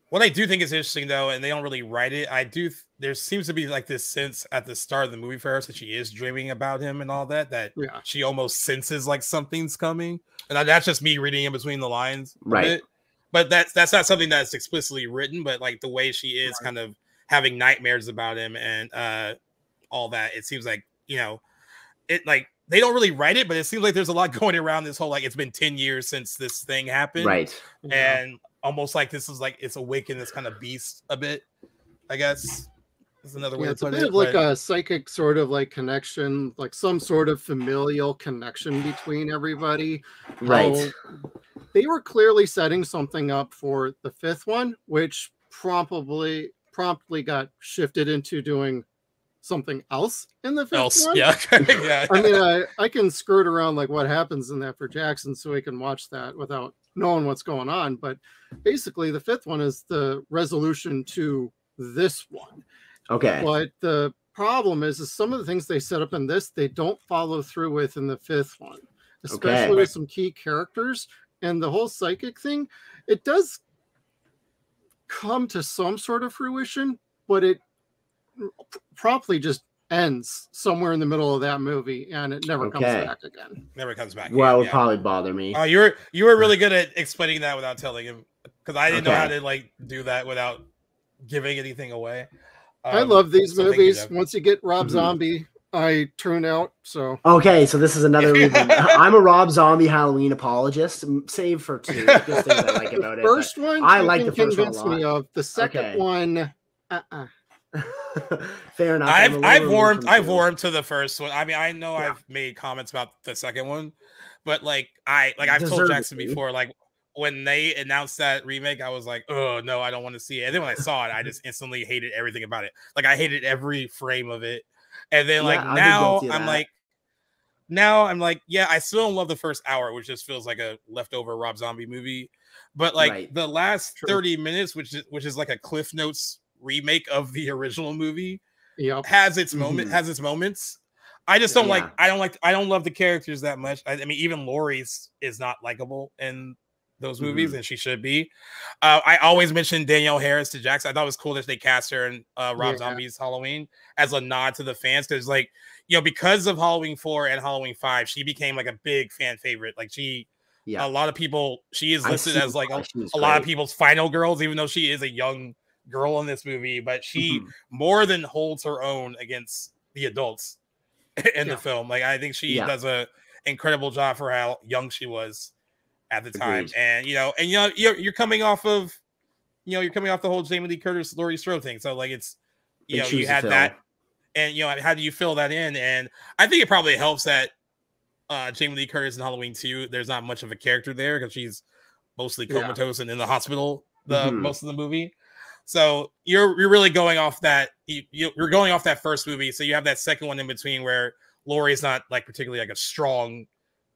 What I do think is interesting though, and they don't really write it, there seems to be like this sense at the start of the movie for her, so she is dreaming about him and all that, she almost senses like something's coming. And that's just me reading in between the lines. Right. But that's not something that's explicitly written, but like the way she is kind of having nightmares about him and all that, it seems like, you know, it like they don't really write it, but it seems like there's a lot going around this whole like it's been 10 years since this thing happened, right? And almost like this is like it's awakened this kind of beast a bit, I guess. That's another way to put it. It's a bit of like a psychic sort of like connection, like some sort of familial connection between everybody, right? They were clearly setting something up for the fifth one, which promptly got shifted into doing something else in the fifth one. Yeah. Yeah. I mean, I can skirt around like what happens in that for Jackson so he can watch that without knowing what's going on. But basically the fifth one is the resolution to this one. Okay. But the problem is some of the things they set up in this, they don't follow through with in the fifth one, especially with some key characters and the whole psychic thing. It does come to some sort of fruition, but it promptly just ends somewhere in the middle of that movie, and it never comes back again. Never comes back. Well, it would probably bother me. You were really good at explaining that without telling him, because I didn't know how to like do that without giving anything away. I love these movies. Once you get Rob Zombie, I turned out. So so this is another reason. I'm a Rob Zombie Halloween apologist, save for two. Just things I like about it. First one, I like the first one a lot. Me of the second one. Fair enough. I've warmed to the first one. I mean, I know I've made comments about the second one, but like I've told Jackson before, like when they announced that remake, I was like, oh no, I don't want to see it. And then when I saw it, I just instantly hated everything about it. Like I hated every frame of it. And then like now I'm like, yeah, I still love the first hour, which just feels like a leftover Rob Zombie movie. But like the last 30 minutes, which is like a Cliff Notes remake of the original movie, has its moment, has its moments. I just don't I don't love the characters that much. I mean, even Lori's is not likable in those movies, and she should be. I always mentioned Danielle Harris to Jackson. I thought it was cool that they cast her in Rob Zombie's Halloween as a nod to the fans, because like, you know, because of Halloween 4 and Halloween 5, she became like a big fan favorite. Like she, a lot of people, she is listed as like a lot of people's final girls, even though she is a young girl in this movie, but she more than holds her own against the adults in the film. Like I think she does a incredible job for how young she was at the time. And you know you're coming off of the whole Jamie Lee Curtis, Lori Strode thing, so like it's you had that, and how do you fill that in? And I think it probably helps that Jamie Lee Curtis in Halloween 2, there's not much of a character there because she's mostly comatose and in the hospital the most of the movie. So you're really going off that you're going off that first movie, so you have that second one in between where Lori's not like particularly like a strong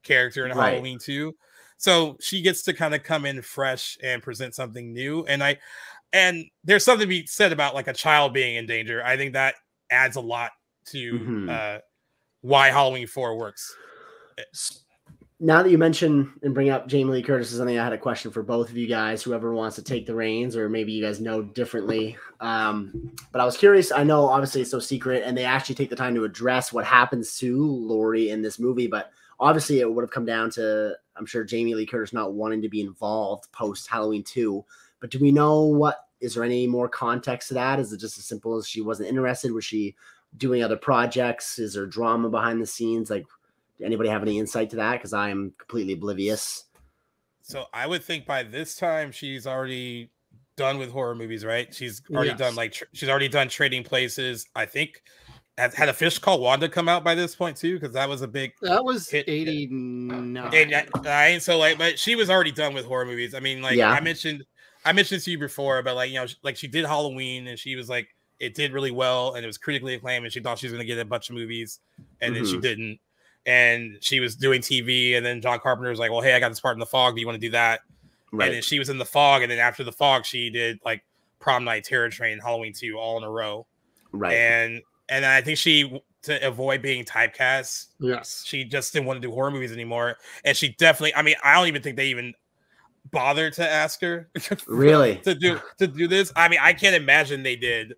character in Halloween 2, so she gets to kind of come in fresh and present something new. And there's something to be said about like a child being in danger. I think that adds a lot to why Halloween 4 works. Now that you mention and bring up Jamie Lee Curtis, is something I had a question for both of you guys, whoever wants to take the reins, or maybe you guys know differently. But I was curious. I know obviously it's no secret, and they actually take the time to address what happens to Lori in this movie. But obviously it would have come down to, I'm sure, Jamie Lee Curtis not wanting to be involved post Halloween 2. But do we know is there any more context to that? Is it just as simple as she wasn't interested? Was she doing other projects? Is there drama behind the scenes? Like, anybody have any insight to that? Because I am completely oblivious. So I would think by this time she's already done with horror movies, right? She's already done she's already done Trading Places. I think had A Fish Called Wanda come out by this point too, because that was a big hit. 89. And so like, but she was already done with horror movies. I mean, like I mentioned to you before, but like she did Halloween, and she was like, it did really well, and it was critically acclaimed, and she thought she was going to get a bunch of movies, and then she didn't. And she was doing TV, and then John Carpenter was like, well, hey, I got this part in The Fog. Do you want to do that? Right. And then she was in The Fog. And then after The Fog, she did like Prom Night, Terror Train, Halloween 2, all in a row. Right. And I think she, to avoid being typecast, she just didn't want to do horror movies anymore. And she definitely, I mean, I don't even think they even bothered to ask her really to do this. I mean, I can't imagine they did.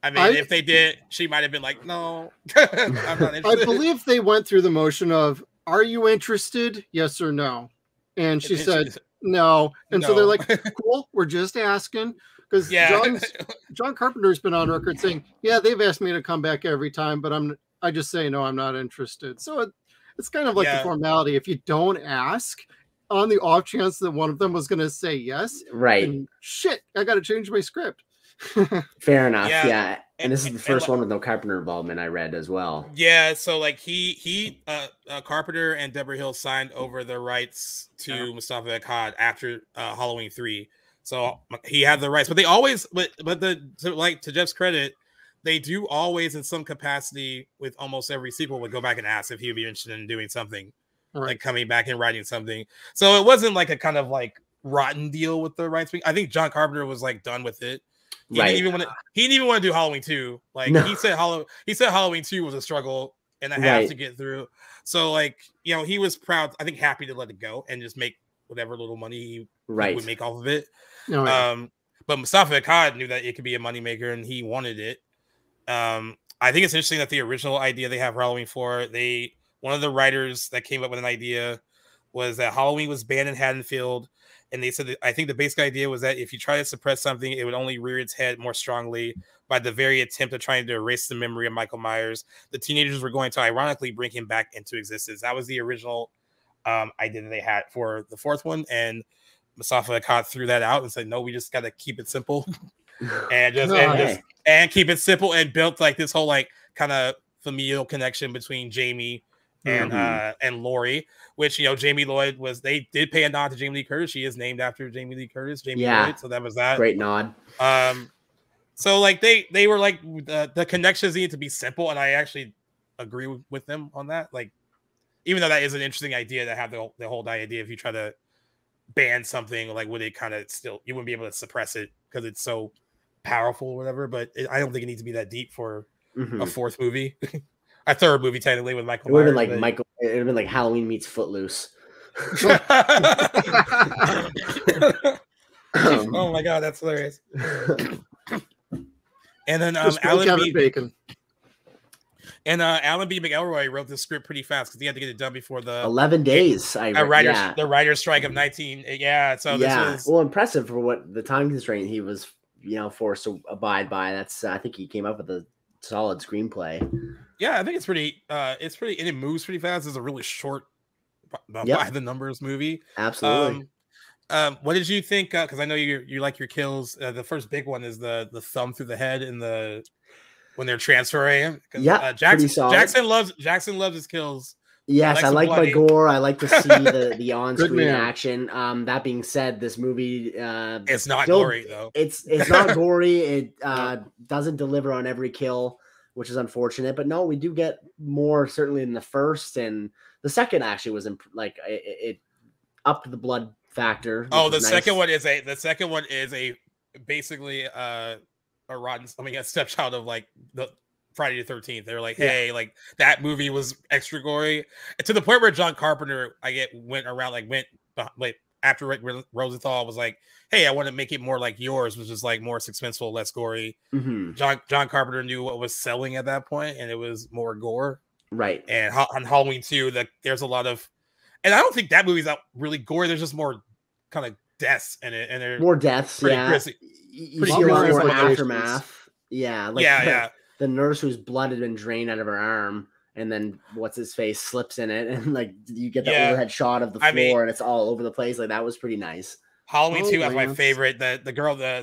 I mean, if they did, she might have been like, no, I'm not interested. I believe they went through the motion of, are you interested? Yes or no? And she said, no. And so they're like, cool, we're just asking. Because John Carpenter's been on record saying, yeah, they've asked me to come back every time, but I just say, no, I'm not interested. So it's kind of like the formality. If you don't ask, on the off chance that one of them was going to say yes, right? Shit, I got to change my script. Fair enough. Yeah. And this is the first one with no Carpenter involvement I read as well. Yeah, so like he Carpenter and Deborah Hill signed over the rights to Moustapha Akkad after Halloween 3. So he had the rights, but they always, but to Jeff's credit, they do always, in some capacity, with almost every sequel, would go back and ask if he would be interested in doing something, like coming back and writing something. So it wasn't like a kind of like rotten deal with the rights. I think John Carpenter was like done with it. He didn't even want to. He didn't even want to do Halloween 2. Like he said, he said Halloween 2 was a struggle and a half to get through. So like, you know, he was proud. I think happy to let it go and just make whatever little money he would make off of it. But Moustapha Akkad knew that it could be a moneymaker and he wanted it. I think it's interesting that the original idea they have for Halloween 4, one of the writers that came up with an idea was that Halloween was banned in Haddonfield, and they said that, I think the basic idea was that if you try to suppress something, it would only rear its head more strongly by the very attempt of trying to erase the memory of Michael Myers. The teenagers were going to ironically bring him back into existence. That was the original idea they had for the fourth one, and Moustapha Akkad threw that out and said, no, we just got to keep it simple and keep it simple, and built like this whole like kind of familial connection between Jamie and Lori, which, you know, Jamie Lloyd was, they did pay a nod to Jamie Lee Curtis. She is named after Jamie Lee Curtis, Jamie Lloyd. So that was that great nod. So like they were like, the connections need to be simple. And I actually agree with them on that. Like, even though that is an interesting idea to have the whole idea, if you try to ban something, like would it kind of still, you wouldn't be able to suppress it because it's so powerful or whatever, but I don't think it needs to be that deep for a fourth movie. A third movie technically with Michael Myers. It would have been like it would have been like Halloween meets Footloose. Oh my god, that's hilarious. And then Alan B. McElroy wrote this script pretty fast because he had to get it done before the 11 days. The writer's strike of 19. Yeah, so this was, well, impressive for what the time constraint he was, you know, forced to abide by. That's I think he came up with a solid screenplay. Yeah, I think it's pretty, and it moves pretty fast. It's a really short by the numbers movie. Absolutely. What did you think? Because I know you like your kills. The first big one is the thumb through the head and the. When they're transferring him, Jackson loves his kills. Yes, I like my gore. I like to see the on-screen action. That being said, this movie it's not gory though. It's not gory. It doesn't deliver on every kill, which is unfortunate. But no, we do get more certainly in the first, and the second actually was it upped the blood factor. Oh, the second one is basically a rotten, a stepchild of like the Friday the 13th. They were like, hey, like that movie was extra gory, and to the point where John Carpenter after Rick Rosenthal was like, hey, I want to make it more like yours, which is like more suspenseful, less gory. John Carpenter knew what was selling at that point, and it was more gore. Right. And on Halloween 2, there's a lot of, and I don't think that movie's not really gory. There's just more kind of deaths in it, and they're more deaths. You see a lot more aftermath. The nurse whose blood had been drained out of her arm, and then what's his face slips in it, and like you get the overhead shot of the floor, and it's all over the place. Like that was pretty nice. Halloween 2 was my favorite. The girl, I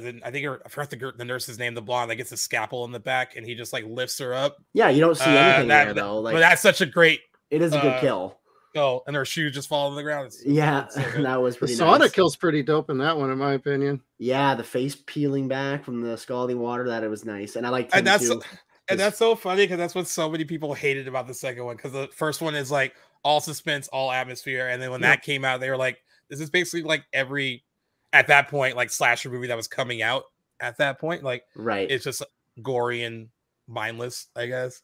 forgot the nurse's name, the blonde that gets a scalpel in the back, and he just like lifts her up. Yeah, you don't see anything there though. Like, but that's such a great. It is a good kill. Oh, and her shoes just fall to the ground. That was pretty nice. The sauna kill's pretty dope in that one, in my opinion. Yeah, the face peeling back from the scalding water, that it was nice. And I liked him too. And that's so funny, because that's what so many people hated about the second one, because the first one is like all suspense, all atmosphere. And then when that came out, they were like, this is basically like every, at that point, like slasher movie that was coming out at that point. Like, it's just gory and mindless, I guess.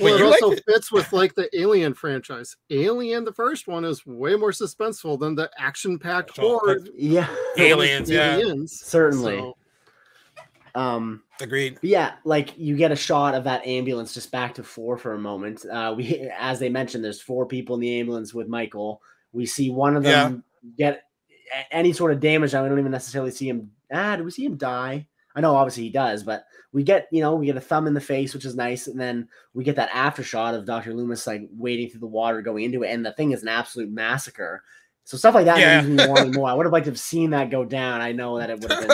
Well, it also fits with like the Alien franchise. Alien, the first one, is way more suspenseful than the action-packed horror. Aliens. Certainly. So. Agreed. Yeah, like you get a shot of that ambulance just back to floor for a moment. As they mentioned, there's 4 people in the ambulance with Michael. We see one of them get any sort of damage. I don't even necessarily see him. Do we see him die? I know obviously he does, but we get a thumb in the face, which is nice. And then we get that aftershot of Dr. Loomis, like wading through the water, going into it. And the thing is an absolute massacre. So stuff like that leaves me wanting more. I would have liked to have seen that go down. I know that it would have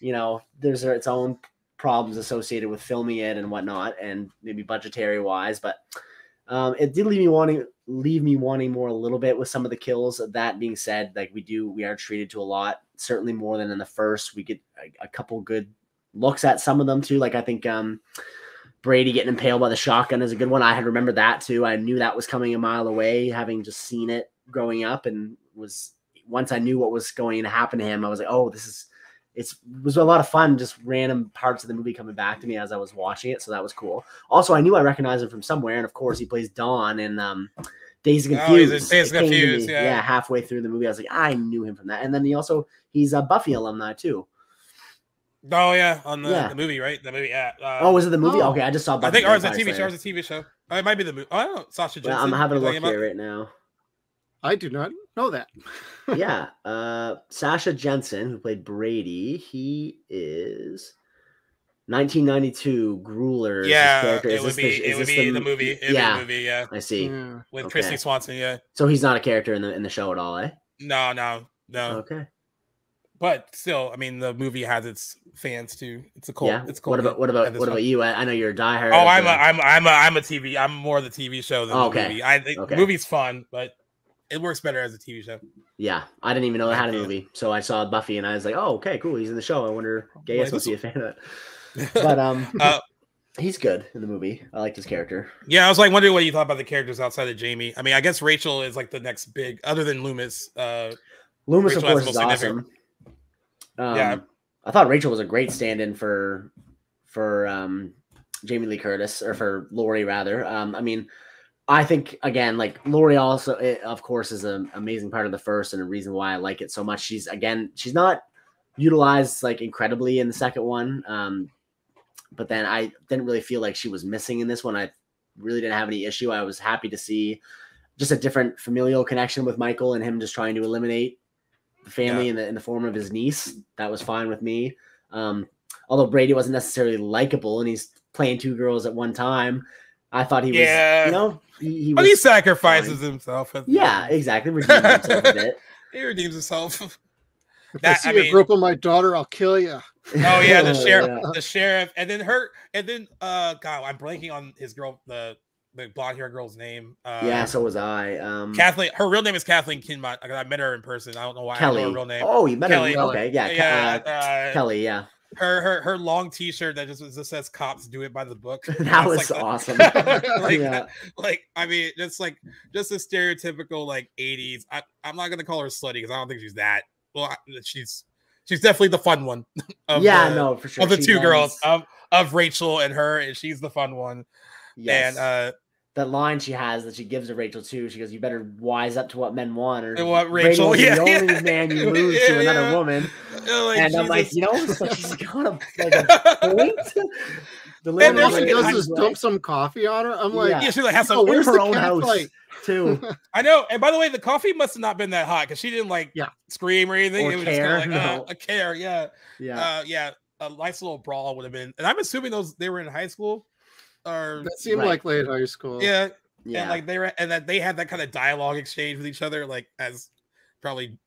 been, there's its own problems associated with filming it and whatnot, and maybe budgetary wise, but it did leave me wanting more a little bit with some of the kills. That being said, like we are treated to a lot, certainly more than in the first. We get a couple good looks at some of them too. Like I think Brady getting impaled by the shotgun is a good one. I had remembered that too. I knew that was coming a mile away, having just seen it growing up, and was once I knew what was going to happen to him, I was like, oh, this is, it was a lot of fun, just random parts of the movie coming back to me as I was watching it. So that was cool. Also, I knew I recognized him from somewhere. And of course he plays Don in Days of Confused. Yeah, halfway through the movie, I was like, I knew him from that. And then he also, he's a Buffy alumni too. Oh yeah, on the, the movie, right? The movie, yeah. Oh, was it the movie? Oh. Okay, I just saw Buffy. I think ours is a TV show. Ours is a TV show. Oh, it might be the movie. Oh, I don't know. Sasha Jensen. I'm having a look here right now. I do not know that. Yeah, Sasha Jensen, who played Brady, he is 1992 Grueler. Yeah, it would be the movie. Yeah, I see. Yeah. With Christy Swanson. Yeah. So he's not a character in the show at all, eh? No, no, no. Okay. But still, I mean, the movie has its fans too. It's a cult. Yeah. It's a cult. What about you? I know you're a diehard. Oh, I'm more the TV show than the movie. I think the movie's fun, but it works better as a TV show. Yeah, I didn't even know it had a movie, so I saw Buffy and I was like, oh, okay, cool. He's in the show. I wonder, Gaius will be a fan of that. But he's good in the movie. I liked his character. Yeah, I was like wondering what you thought about the characters outside of Jamie. I mean, I guess Rachel is like the next big, other than Loomis. Loomis, Rachel, of course, is awesome. Yeah, I thought Rachel was a great stand-in for Jamie Lee Curtis, or for Lori rather. I mean, I think again, like Lori also, of course, is an amazing part of the first and a reason why I like it so much. She's not utilized like incredibly in the second one, but then I didn't really feel like she was missing in this one. I really didn't have any issue. I was happy to see just a different familial connection with Michael and him just trying to eliminate the family in the form of his niece. That was fine with me. Although Brady wasn't necessarily likable, and he's playing two girls at one time, I thought he was, you know, he sacrifices himself. Yeah, exactly. Redeems himself a bit. He redeems himself. I mean, group of my daughter, I'll kill you. Oh yeah, the sheriff, and then her, and then God, I'm blanking on his girl, the blonde hair girl's name. Yeah, so was I. Kathleen. Her real name is Kathleen Kinmont. I met her in person. I don't know why. Kelly. I know her real name. Oh, you met Kelly. Her. Okay, yeah. Kelly. Yeah. Her long T-shirt that just says "Cops do it by the book." That was like awesome. I mean, just a stereotypical like '80s. I'm not gonna call her slutty because I don't think she's that. Well, she's definitely the fun one. For sure. Of the two girls, of Rachel and her, and she's the fun one. Yes. And that line she has that she gives to Rachel too. She goes, "You better wise up to what men want." Or what Rachel? Yeah, the only man you lose to another woman. Like, and Jesus. I'm like, you know, so she's got a point. The lady does dump some coffee on her. I'm like, yeah, she like has some. Where's her own house? Like, too. I know. And by the way, the coffee must have not been that hot because she didn't like scream or anything. Or it was just kind of like a care. A nice little brawl would have been. And I'm assuming they were in high school. Or that seemed like late high school. Yeah. Yeah. And like they had that kind of dialogue exchange with each other, like as probably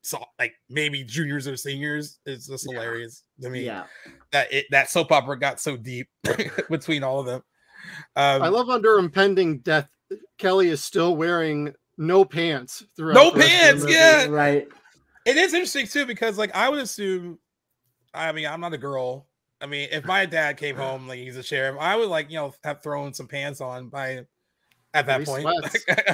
maybe juniors or seniors. It's just hilarious to me. Yeah. That soap opera got so deep between all of them. I love under impending death, Kelly is still wearing no pants throughout. No pants, yeah. Right. It is interesting too, because like I would assume, I mean, I'm not a girl. I mean, if my dad came home, like he's a sheriff, I would have thrown some pants on at that point.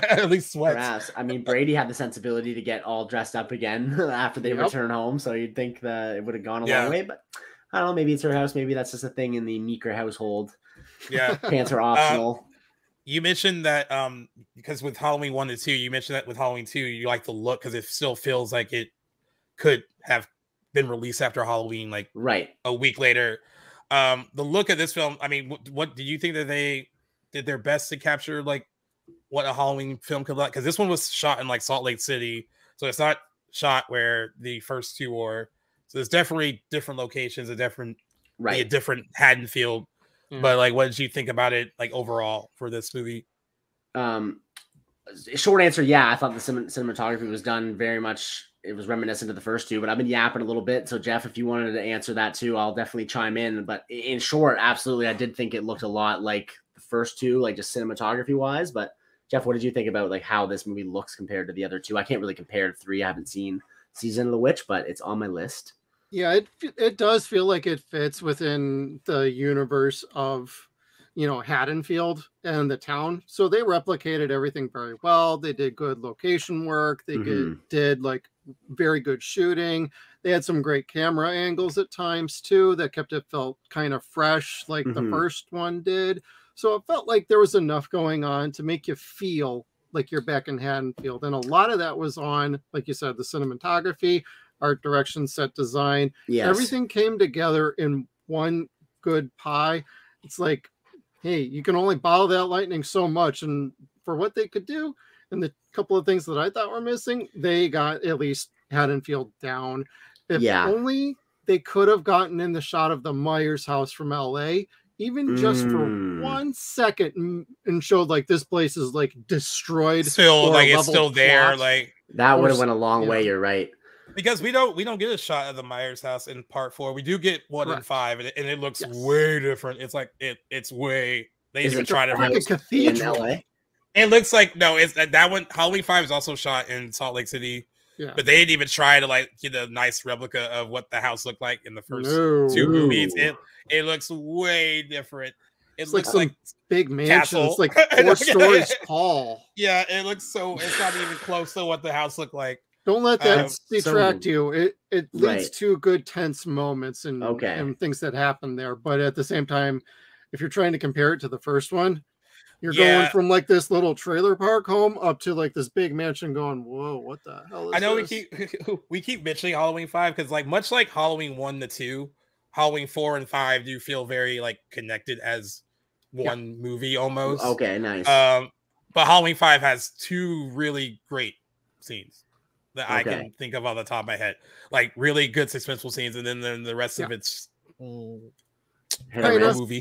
At least sweats. Perhaps. I mean, Brady had the sensibility to get all dressed up again after they return home. So you'd think that it would have gone a long way, but I don't know. Maybe it's her house. Maybe that's just a thing in the meeker household. Yeah. Pants are optional. You mentioned that because with Halloween 1 and 2, you mentioned that with Halloween 2, you like the look because it still feels like it could have been released after Halloween, like a week later. The look of this film, I mean, what do you think that they did their best to capture like what a Halloween film could look like? Because this one was shot in like Salt Lake City, so it's not shot where the first two were. So there's definitely different locations, a different Haddonfield. Mm-hmm. But like, what did you think about it like overall for this movie? Short answer, yeah, I thought the cinematography was done very much. It was reminiscent of the first two, but I've been yapping a little bit. So Jeff, if you wanted to answer that too, I'll definitely chime in. But in short, absolutely. I did think it looked a lot like the first two, like just cinematography wise. But Jeff, what did you think about like how this movie looks compared to the other two? I can't really compare to three. I haven't seen Season of the Witch, but it's on my list. Yeah, it does feel like it fits within the universe of you know, Haddonfield and the town. So they replicated everything very well. They did good location work. They did like very good shooting. They had some great camera angles at times too that kept it felt kind of fresh, like the first one did. So it felt like there was enough going on to make you feel like you're back in Haddonfield. And a lot of that was on, like you said, the cinematography, art direction, set design. Yes. Everything came together in one good pie. It's like, hey, you can only bottle that lightning so much. And for what they could do, and the couple of things that I thought were missing, they got at least Haddonfield down. If only they could have gotten in the shot of the Myers house from LA, even just for 1 second, and showed like this place is like destroyed. Still, like it's still there. Like that would have went a long way. You're right. Because we don't get a shot of the Myers house in part 4. We do get one in 5, and it looks way different. It's like it's way they even try to make a cathedral. In LA? It looks like it's that one. Halloween 5 is also shot in Salt Lake City, but they didn't even try to like get a nice replica of what the house looked like in the first two movies. It looks way different. It's looks like big mansion. It's like 4 stories tall. Yeah, it looks so. It's not even close to what the house looked like. Don't let that detract you. It leads to good tense moments and things that happen there. But at the same time, if you're trying to compare it to the first one, you're going from like this little trailer park home up to like this big mansion. Going, whoa, what the hell? Is I know this? we keep mentioning Halloween 5 because like much like Halloween 1 to 2, Halloween 4 and 5 do feel very like connected as one movie almost. Okay, nice. But Halloween 5 has 2 really great scenes that I can think of on the top of my head, like really good suspenseful scenes, and then the rest of it's movie.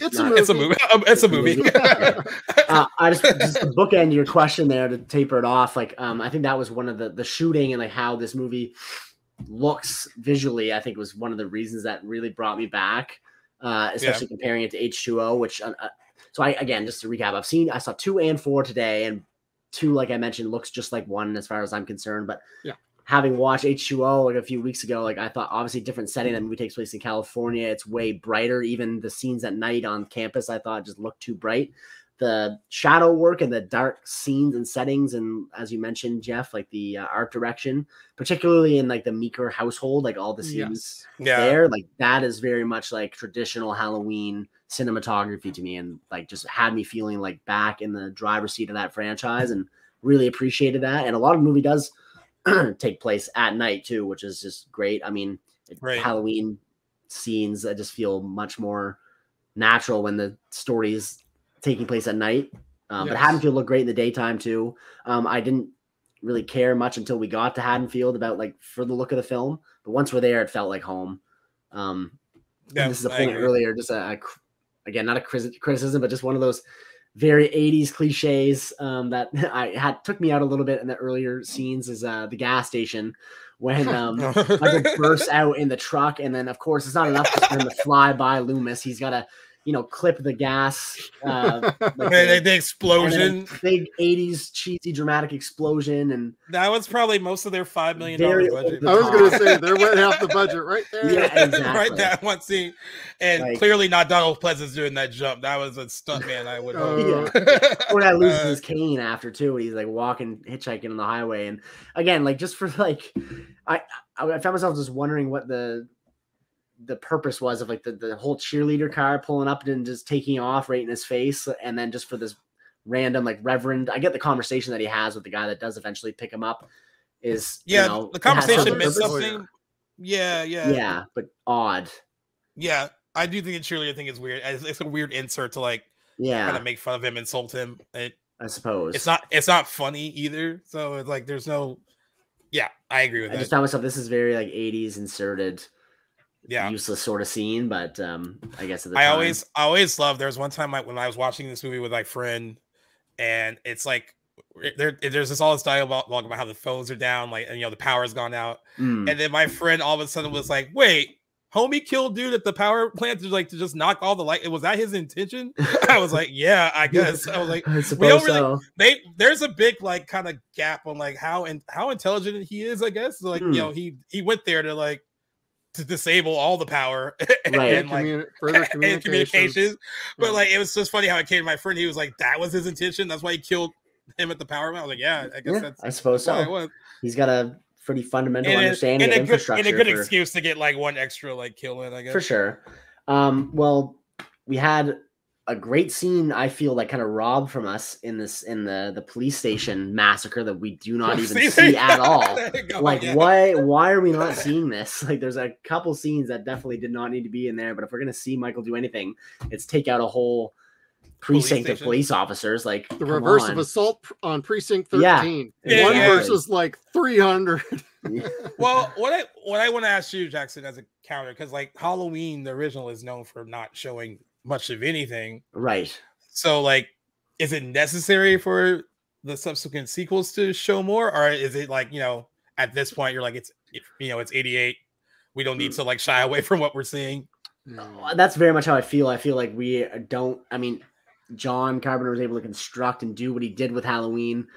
It's a movie. I just bookend your question there to taper it off. Like, I think that was one of the shooting and like how this movie looks visually. I think was one of the reasons that really brought me back, especially comparing it to H2O. Which, so I again just to recap, I saw 2 and 4 today, and 2, like I mentioned, looks just like 1 as far as I'm concerned. But having watched H2O like a few weeks ago, like I thought obviously different setting. That movie takes place in California. It's way brighter. Even the scenes at night on campus, I thought just looked too bright. The shadow work and the dark scenes and settings. And as you mentioned, Jeff, like the art direction, particularly in like the Meeker household, like all the scenes there, like that is very much like traditional Halloween cinematography to me, and like just had me feeling like back in the driver's seat of that franchise, and really appreciated that. And a lot of the movie does take place at night too, which is just great. I mean, Halloween scenes, I just feel much more natural when the story is taking place at night. But Haddonfield looked great in the daytime too. I didn't really care much until we got to Haddonfield about like for the look of the film, but once we're there, it felt like home. This is a point earlier, just a again, not a criticism, but just one of those very 80s cliches that took me out a little bit in the earlier scenes is the gas station when Michael bursts out in the truck. And then, of course, it's not enough for him to fly by Loomis. He's got to, clip the gas. The explosion. Big 80s cheesy dramatic explosion. And that was probably most of their $5 million budget. I was going to say, there went half the budget right there. Yeah, exactly. Right that one scene. And like, clearly not Donald Pleasance doing that jump. That was a stunt man, I would hope. Or that loses his cane after, too. He's like walking, hitchhiking on the highway. And again, like just for like, I found myself just wondering what the purpose was of like the whole cheerleader car pulling up and just taking off right in his face. And then just for this random, like reverend, I get the conversation that he has with the guy that does eventually pick him up is, the conversation meant something. Yeah. But odd. Yeah. I do think the cheerleader thing is weird. It's a weird insert to like, kind of make fun of him, insult him. I suppose it's not funny either. So it's like, there's no, I agree with that. I just found myself, this is very like 80s inserted, useless sort of scene, but I guess at the time. I always love. There's one time when I was watching this movie with my friend, and it's like there's this all this dialogue about how the phones are down, like, and the power's gone out, and then my friend all of a sudden was like, "Wait, homie killed dude at the power plant to just knock all the light. Was that his intention?" I was like, "Yeah, I guess." I was like, "We don't really." So. There's a big like kind of gap on like how intelligent he is, I guess. So, like he went there to like. to disable all the power and communications. But like, it was just funny how it came to my friend. He was like, that was his intention. That's why he killed him at the power plant. I was like, yeah, I guess that's, I suppose so. It was. He's got a pretty fundamental understanding of infrastructure. And a good excuse to get like one extra like kill in, I guess. For sure. Well, we had a great scene, I feel, like kind of robbed from us in this, in the police station massacre that we do not even see at all. Like, why are we not seeing this? Like, there's a couple scenes that definitely did not need to be in there, but if we're going to see Michael do anything, it's take out a whole precinct of police officers. Like the reverse of assault on precinct 13. Yeah. One versus like 300. Yeah. Well, what I want to ask you, Jackson, as a counter, because like Halloween, the original, is known for not showing much of anything, right? So like, is it necessary for the subsequent sequels to show more, or is it like, you know, at this point you're like, it's, you know, it's 88, we don't need to like shy away from what we're seeing? No, that's very much how I feel. I feel like we don't, I mean, John Carpenter was able to construct and do what he did with Halloween.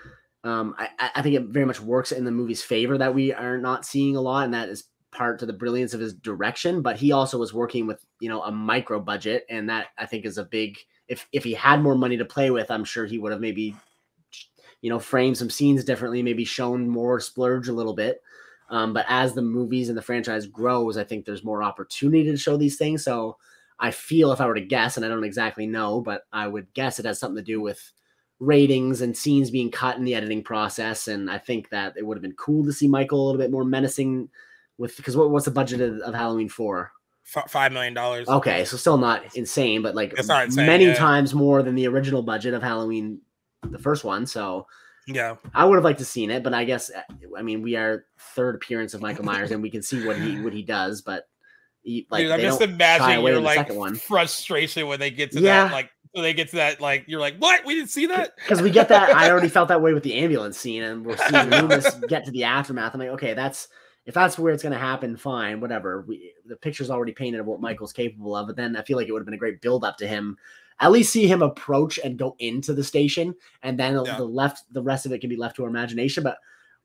I think it very much works in the movie's favor that we are not seeing a lot, and that is part to the brilliance of his direction, but he also was working with, you know, a micro budget, and that I think is a big, if he had more money to play with, I'm sure he would have maybe, you know, framed some scenes differently, maybe shown more, splurge a little bit. But as the movies and the franchise grows, I think there's more opportunity to show these things. So I feel, if I were to guess, and I don't exactly know, but I would guess it has something to do with ratings and scenes being cut in the editing process. And I think that it would have been cool to see Michael a little bit more menacing. With, because what's the budget of Halloween 4? $5 million. Okay, so still not insane, but like insane, many times more than the original budget of Halloween, the first one. So yeah, I would have liked to seen it, but I guess, I mean, we are third appearance of Michael Myers, and we can see what he does. But he, like, dude, I'm just imagining your like frustration when they get to that, like when they get to that, like you're like, what? We didn't see that? Because we get that. I already felt that way with the ambulance scene, and we're seeing Loomis get to the aftermath. I'm like, okay, that's. If that's where it's going to happen, fine, whatever. The picture's already painted of what Michael's capable of, but then I feel like it would have been a great build-up to him. At least see him approach and go into the station, and then the rest of it can be left to our imagination, but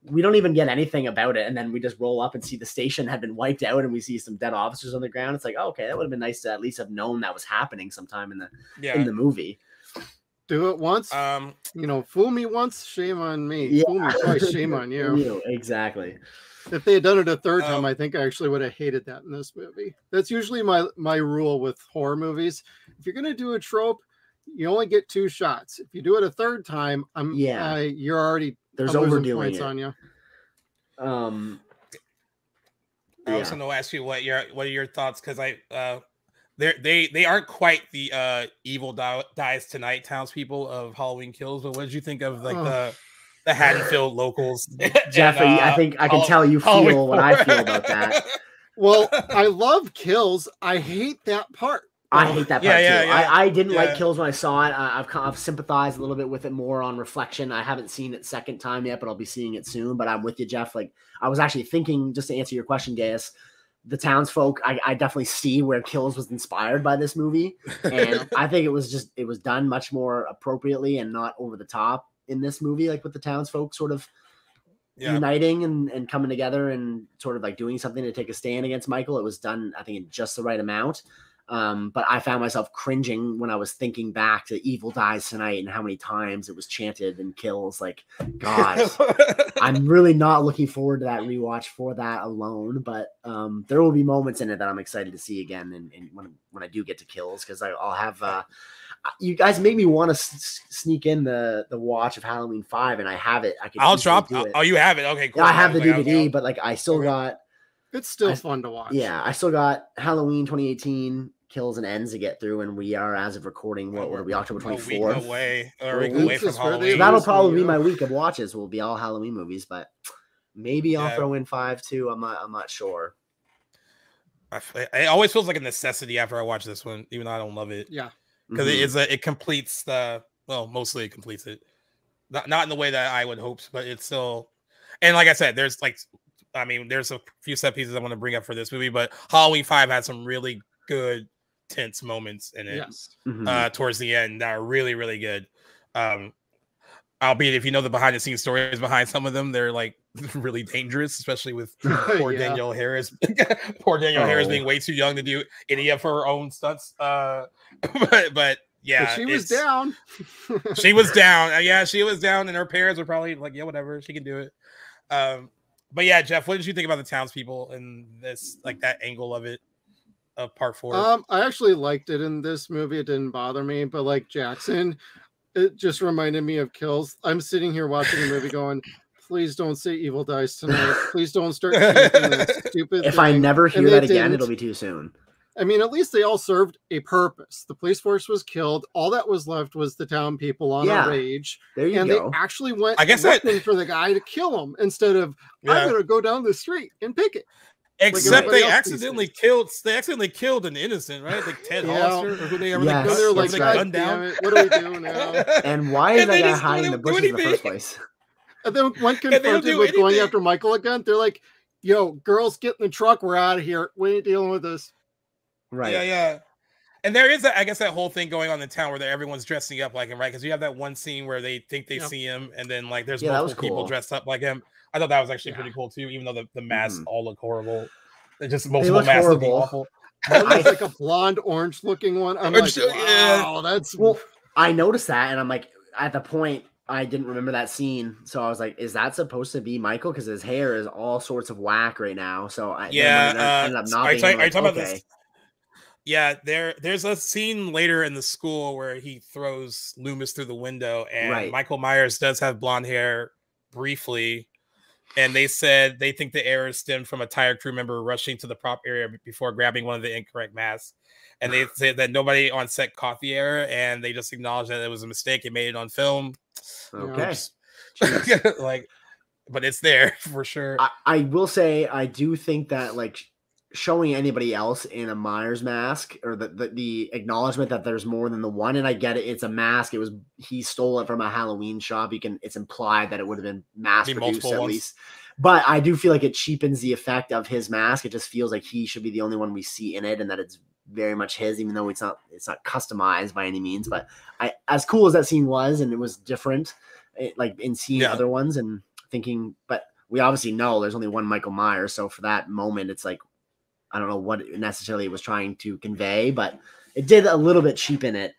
we don't even get anything about it, and then we just roll up and see the station had been wiped out, and we see some dead officers on the ground. It's like, oh, okay, that would have been nice to at least have known that was happening sometime in the movie. Do it once, you know, fool me once, shame on me. Yeah. Fool me twice, shame on you. Exactly. If they had done it a third time, I think I actually would have hated that in this movie. That's usually my rule with horror movies. If you're going to do a trope, you only get 2 shots. If you do it a third time, you're already overdoing points on you. I was going to ask you what are your thoughts, because they aren't quite the evil dies tonight townspeople of Halloween Kills. But what did you think of the Haddonfield locals? Jeff, and, I think I can tell you feel what I feel about that. Well, I love Kills. I hate that part. I hate that part too. I didn't like Kills when I saw it. I've sympathized a little bit with it more on reflection. I haven't seen it second time yet, but I'll be seeing it soon. But I'm with you, Jeff. Like, I was actually thinking, just to answer your question, Gaius, the townsfolk, I definitely see where Kills was inspired by this movie. And I think it was done much more appropriately and not over the top in this movie, like with the townsfolk sort of uniting and coming together and sort of like doing something to take a stand against Michael. It was done, I think, in just the right amount. But I found myself cringing when I was thinking back to Evil Dies Tonight and how many times it was chanted in Kills. Like, God, I'm really not looking forward to that rewatch for that alone. But there will be moments in it that I'm excited to see again. And when I do get to Kills, because I'll have you guys made me want to sneak in the watch of Halloween 5, and I have it. I'll drop it. Oh, you have it? Okay, cool. Yeah, I have the DVD, but like I still got. It's still fun to watch. Yeah, I still got Halloween 2018. Kills and Ends to get through, and we are, as of recording, what are we, October 24th? A week away from Halloween. So that'll probably be my week of watches. Will be all Halloween movies, but maybe I'll throw in 5 too. I'm not sure. It always feels like a necessity after I watch this one, even though I don't love it. Yeah, because it completes the mostly it completes it, not in the way that I would hope, but it's still. And like I said, there's like, I mean, there's a few set pieces I want to bring up for this movie, but Halloween 5 had some really good tense moments in it towards the end that are really, really good. Albeit, if you know the behind-the-scenes stories behind some of them, they're like really dangerous, especially with poor Danielle Harris. Poor Danielle Harris being way too young to do any of her own stunts. But yeah, but she was down. She was down. Yeah, she was down, and her parents were probably like, "Yeah, whatever, she can do it." But yeah, Jeff, what did you think about the townspeople and this, like that angle of it? Of part four. I actually liked it in this movie. It didn't bother me, but like Jackson, it just reminded me of Kills. I'm sitting here watching the movie going, please don't say evil dies tonight. Please don't start that stupid if thing. I never hear that again, it'll be too soon. I mean, at least they all served a purpose. The police force was killed. All that was left was the town people on a rage. There you go. They actually went looking for the guy to kill him instead of, I'm going to go down the street and pick it. Except like they accidentally killed an innocent, right? Like Ted Hollister, or who they ever like gunned down. What are we doing now? And why is that guy hiding in the bushes in the first place? And then when confronted with going after Michael again, they're like, yo, girls, get in the truck, we're out of here. We ain't dealing with this. Right. Yeah, yeah. And there is, I guess, that whole thing going on in the town where everyone's dressing up like him, right? Because you have that one scene where they think they see him, and then like there's multiple people dressed up like him. I thought that was actually pretty cool too, even though the masks all look horrible. They're just multiple masks look awful. There's like a blonde, orange-looking one. I'm like, wow, that's. Well, I noticed that, and I'm like, at the point, I didn't remember that scene, so I was like, "Is that supposed to be Michael? Because his hair is all sorts of whack right now." So I ended up not. Are you talking about this? Yeah, there's a scene later in the school where he throws Loomis through the window, and Michael Myers does have blonde hair briefly, and they said they think the error stemmed from a tired crew member rushing to the prop area before grabbing one of the incorrect masks, and they said that nobody on set caught the error, and they just acknowledged that it was a mistake and made it on film. Okay. Like, but it's there for sure. I will say I do think that, like, showing anybody else in a Myers mask, or the acknowledgement that there's more than the one, and I get it, it's a mask, it was, he stole it from a Halloween shop, you can, it's implied that it would have been mass produced at least, but I do feel like it cheapens the effect of his mask. It just feels like he should be the only one we see in it, and that it's very much his, even though it's not customized by any means. But I, as cool as that scene was, and it was different, like in seeing other ones and thinking, but we obviously know there's only one Michael Myers, so for that moment it's like, I don't know what it necessarily was trying to convey, but it did a little bit cheapen it,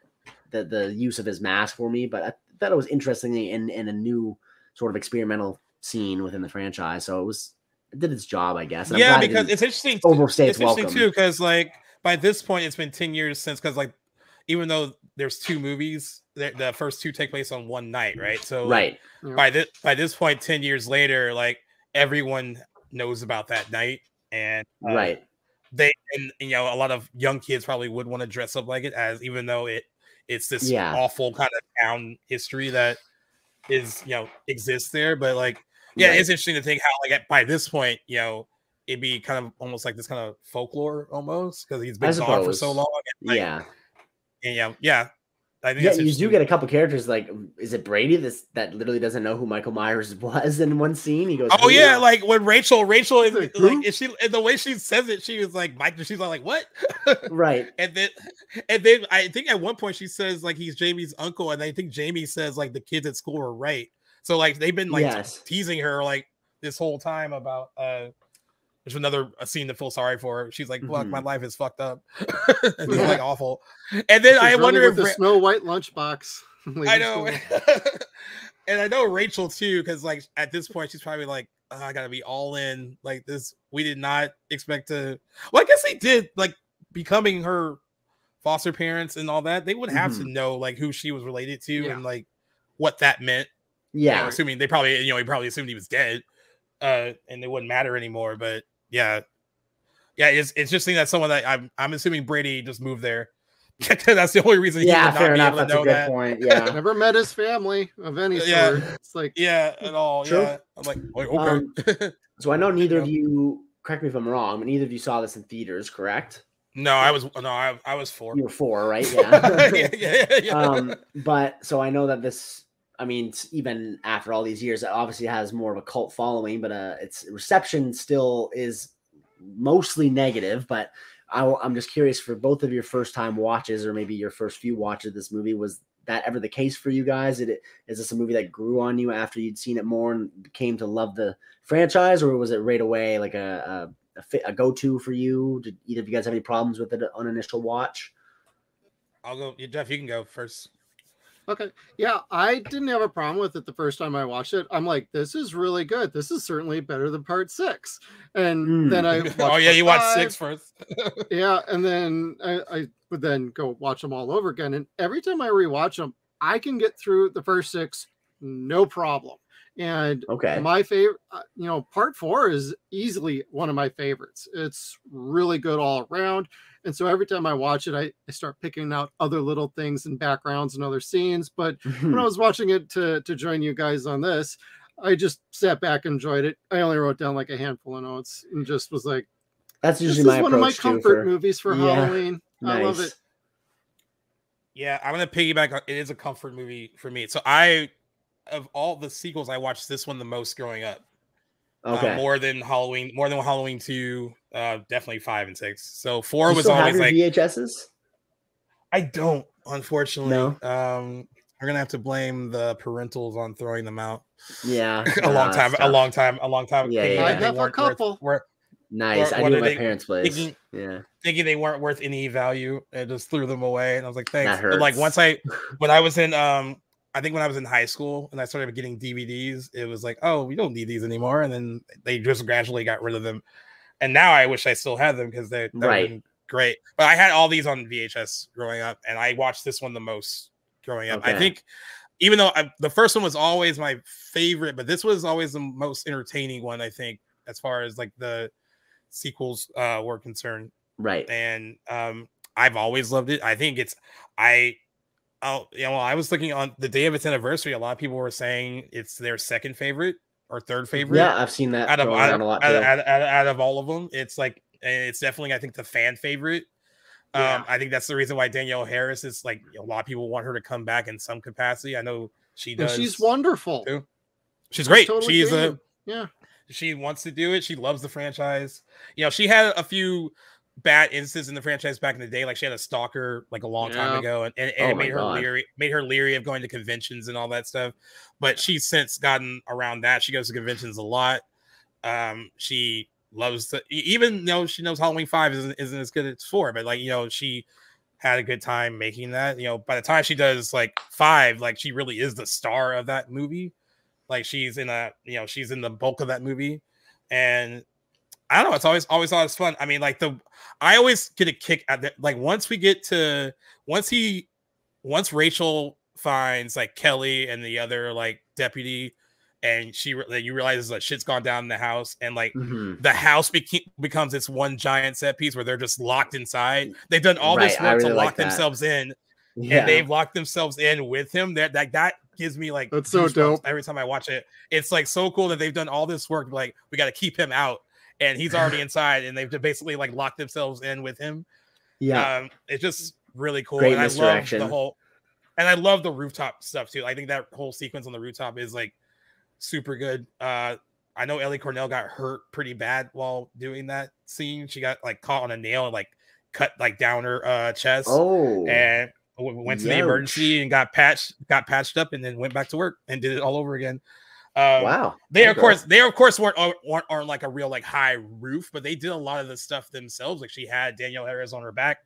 the use of his mask for me. But I thought it was interestingly in a new sort of experimental scene within the franchise. So it did its job, I guess. And I'm glad because it's interesting. Overstay its welcome too, because like by this point it's been 10 years since, because like even though there's two movies, the first two take place on one night, right? So by this point, 10 years later, like everyone knows about that night, and you know, a lot of young kids probably would want to dress up like it, as even though it's this awful kind of town history that is, you know, exists there. But like, it's interesting to think how like by this point, you know, it'd be kind of almost like this kind of folklore almost, because he's been gone for so long. And, like, I think you do get a couple characters, like, is it Brady that literally doesn't know who Michael Myers was in one scene? He goes, like when Rachel is like, the way she says it, she was like, Michael, she's like, what? Right. And then I think at one point she says like he's Jamie's uncle, and I think Jamie says like the kids at school were right. So like they've been like teasing her like this whole time about there's another scene to feel sorry for her. She's like, "Fuck, my life is fucked up." It's like awful. And then I wonder if the Snow White lunchbox. I know, and I know Rachel too, because like at this point she's probably like, "I gotta be all in." Like this, we did not expect to. Well, I guess they did. Like becoming her foster parents and all that, they would have to know like who she was related to and like what that meant. Yeah, you know, assuming they probably, you know, he probably assumed he was dead. And it wouldn't matter anymore, but it's just thing that someone that I'm assuming Brady just moved there. That's the only reason. Yeah, fair enough. That's a good point. Yeah, never met his family of any sort. It's like at all. True. Yeah, I'm like okay. So I know neither of you. Correct me if I'm wrong, but neither of you saw this in theaters, correct? No, I was 4. You were 4, right? Yeah. Yeah. But so I know that this. I mean, even after all these years, it obviously has more of a cult following, but its reception still is mostly negative. But I'm just curious for both of your first time watches, or maybe your first few watches of this movie, was that ever the case for you guys? Did it, is this a movie that grew on you after you'd seen it more and came to love the franchise, or was it right away like a go-to for you? Did either of you guys have any problems with it on initial watch? I'll go. Jeff, you can go first. Okay. Yeah, I didn't have a problem with it the first time I watched it. I'm like, this is really good. This is certainly better than part six. And then I watched you watched six first. Yeah, and then I would then go watch them all over again. And every time I rewatch them, I can get through the first six, no problem. And my favorite, you know, part four is easily one of my favorites. It's really good all around. And so every time I watch it, I start picking out other little things and backgrounds and other scenes. But when I was watching it to join you guys on this, I just sat back and enjoyed it. I only wrote down like a handful of notes and just was like, that's usually my one of my comfort movies for Halloween. I love it. Yeah, I'm going to piggyback on it. Is a comfort movie for me. So I, of all the sequels, I watched this one the most growing up. More than Halloween 2, definitely 5 and 6. So 4 was always like VHSs. I don't, unfortunately. No. We're gonna have to blame the parentals on throwing them out. Yeah, a long time. Yeah, I have a couple. Nice. I knew my parents' place. Thinking they weren't worth any value, and just threw them away. And I was like, thanks. But like once when I was in I think when I was in high school and I started getting DVDs, it was like, oh, we don't need these anymore. And then they just gradually got rid of them. And now I wish I still had them because they're great. But I had all these on VHS growing up, and I watched this one the most growing up. Okay. I think even though the first one was always my favorite, but this was always the most entertaining one, I think, as far as like the sequels were concerned. Right. And I've always loved it. I think it's, I was looking on the day of its anniversary. A lot of people were saying it's their second favorite or third favorite. Yeah, I've seen that out of all of them. It's like, it's definitely, I think, the fan favorite. Yeah. I think that's the reason why Danielle Harris is like, a lot of people want her to come back in some capacity. I know she does. And she's wonderful. Too. She's great. Totally she wants to do it. She loves the franchise. You know, she had a few bad instance in the franchise back in the day, like she had a stalker like a long time ago, and it made her leery of going to conventions and all that stuff. But she's since gotten around that. She goes to conventions a lot. She loves to, even though she knows Halloween 5 isn't as good as 4, but like, you know, she had a good time making that. You know, by the time she does like 5, like she really is the star of that movie. Like she's in the bulk of that movie. And I don't know. It's always always fun. I mean, like I always get a kick at that. Like once Rachel finds like Kelly and the other like deputy, and you realize that shit's gone down in the house, and like the house becomes this one giant set piece where they're just locked inside. They've done all this work to lock themselves in, and they've locked themselves in with him. That gives me like, that's so dope. Every time I watch it, it's like so cool that they've done all this work. Like we got to keep him out. And he's already inside, and they've basically like locked themselves in with him. Yeah, it's just really cool. Great misdirection. I love the rooftop stuff too. I think that whole sequence on the rooftop is like super good. I know Ellie Cornell got hurt pretty bad while doing that scene. She got like caught on a nail and like cut like down her chest. Oh, and went to the emergency and got patched up, and then went back to work and did it all over again. Wow. They of course weren't on like a real like high roof, but they did a lot of the stuff themselves. Like she had Danielle Harris on her back,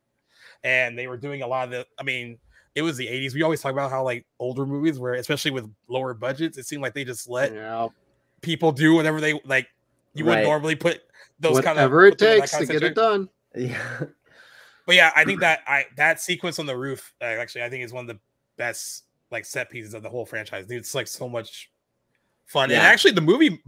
and they were doing a lot of the, I mean, it was the 80s. We always talk about how like older movies were, especially with lower budgets, it seemed like they just let people do whatever they like. You wouldn't normally put those whatever kind of it takes to get it done. Yeah. But yeah, I think that sequence on the roof actually I think is one of the best like set pieces of the whole franchise. It's like so much fun. Yeah. And actually the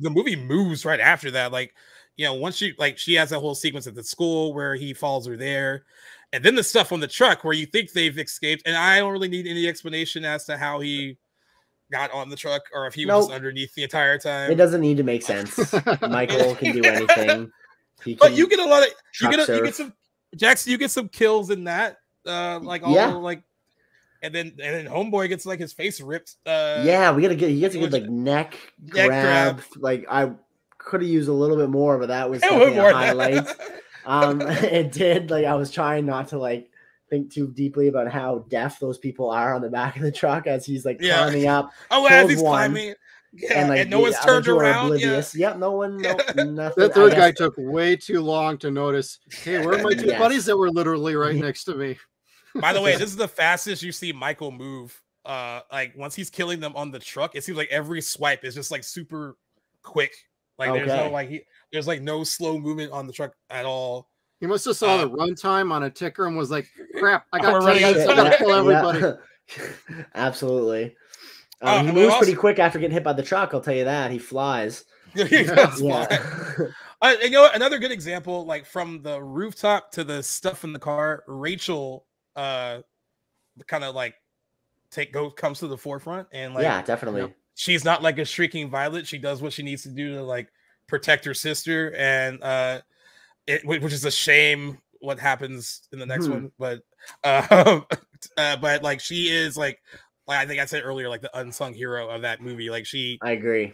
movie moves right after that. Like, you know, once she has a whole sequence at the school where he follows her there, and then the stuff on the truck where you think they've escaped, and I don't really need any explanation as to how he got on the truck or if he was underneath the entire time. It doesn't need to make sense. Michael can do anything. But you get a lot of you get some kills in that. And then homeboy gets like his face ripped. You get like neck grab. Like I could have used a little bit more, but that was a highlight. It did. Like, I was trying not to like think too deeply about how deaf those people are on the back of the truck as he's like climbing up. Oh, as he's climbing. Yeah, and, like, and no one's turned around. Yeah. Yep, no one, no, nothing. That third guy took way too long to notice. Hey, where are my two buddies that were literally right next to me? By the way, this is the fastest you see Michael move. Like once he's killing them on the truck, it seems like every swipe is just like super quick. Like there's no like there's like no slow movement on the truck at all. He must have saw the runtime on a ticker and was like, "Crap, I got to kill everybody." Yeah. Absolutely. He moves pretty quick after getting hit by the truck. I'll tell you that. He flies. You know, another good example, like from the rooftop to the stuff in the car, Rachel kind of like comes to the forefront and like definitely. You know, she's not like a shrieking violet. She does what she needs to do to like protect her sister, and which is a shame what happens in the next one. But but like she is like. Like I think I said earlier, like the unsung hero of that movie. Like she, I agree.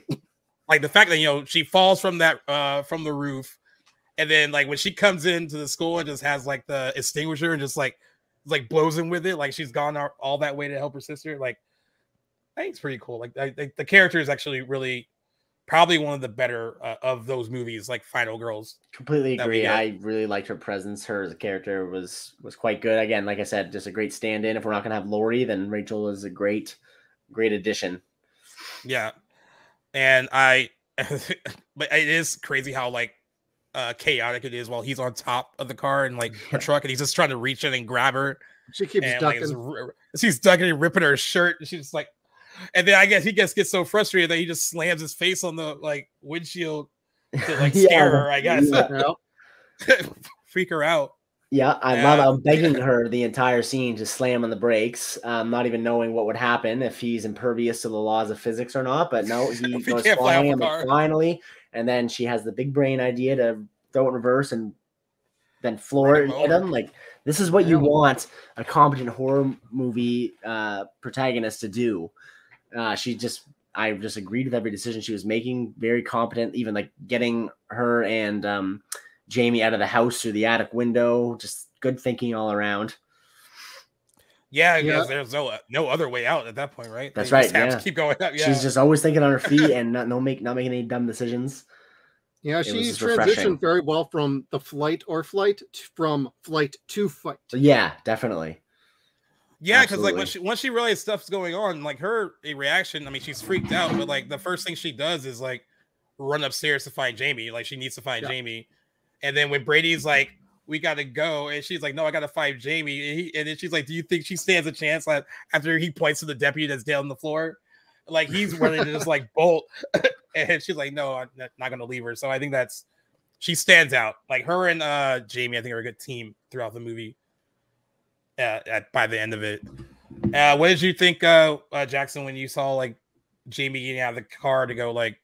Like the fact that, you know, she falls from that from the roof, and then like when she comes into the school and just has like the extinguisher and just like blows him with it. Like she's gone all that way to help her sister. Like I think it's pretty cool. Like I, the character is actually really probably one of the better of those movies. Like Final Girls. Completely agree. I really liked her presence. Her character was quite good. Again, like I said, just a great stand-in. If we're not gonna have Lori, then Rachel is a great addition. Yeah, and but it is crazy how like chaotic it is while he's on top of the car and like her truck, and he's just trying to reach in and grab her. She keeps ducking. Like, she's ducking and ripping her shirt, and she's just like. And then I guess he gets so frustrated that he just slams his face on the like windshield to like scare her, I guess. Freak her out. Yeah, I'm begging her the entire scene to slam on the brakes, not even knowing what would happen if he's impervious to the laws of physics or not. But no, he goes flying finally, and then she has the big brain idea to throw it in reverse and then floor it and hit him. Like this is what you want a competent horror movie protagonist to do. I just agreed with every decision she was making. Very competent, even like getting her and Jamie out of the house through the attic window. Just good thinking all around. Yeah, because there's no other way out at that point, right? That's right. Yeah. Keep going up. Yeah. She's just always thinking on her feet and not making any dumb decisions. Yeah, she transitioned very well from the flight to fight. Yeah, definitely. Yeah, because like once she realized stuff's going on, like her reaction, I mean, she's freaked out, but like the first thing she does is like run upstairs to find Jamie. Like she needs to find Jamie. And then when Brady's like, we gotta go, and she's like, no, I gotta find Jamie. And then she's like, do you think she stands a chance? Like, after he points to the deputy that's down on the floor, like he's ready to just like bolt. And she's like, no, I'm not gonna leave her. So I think she stands out. Like her and Jamie, I think, are a good team throughout the movie. By the end of it, what did you think, Jackson, when you saw like Jamie getting out of the car to go like,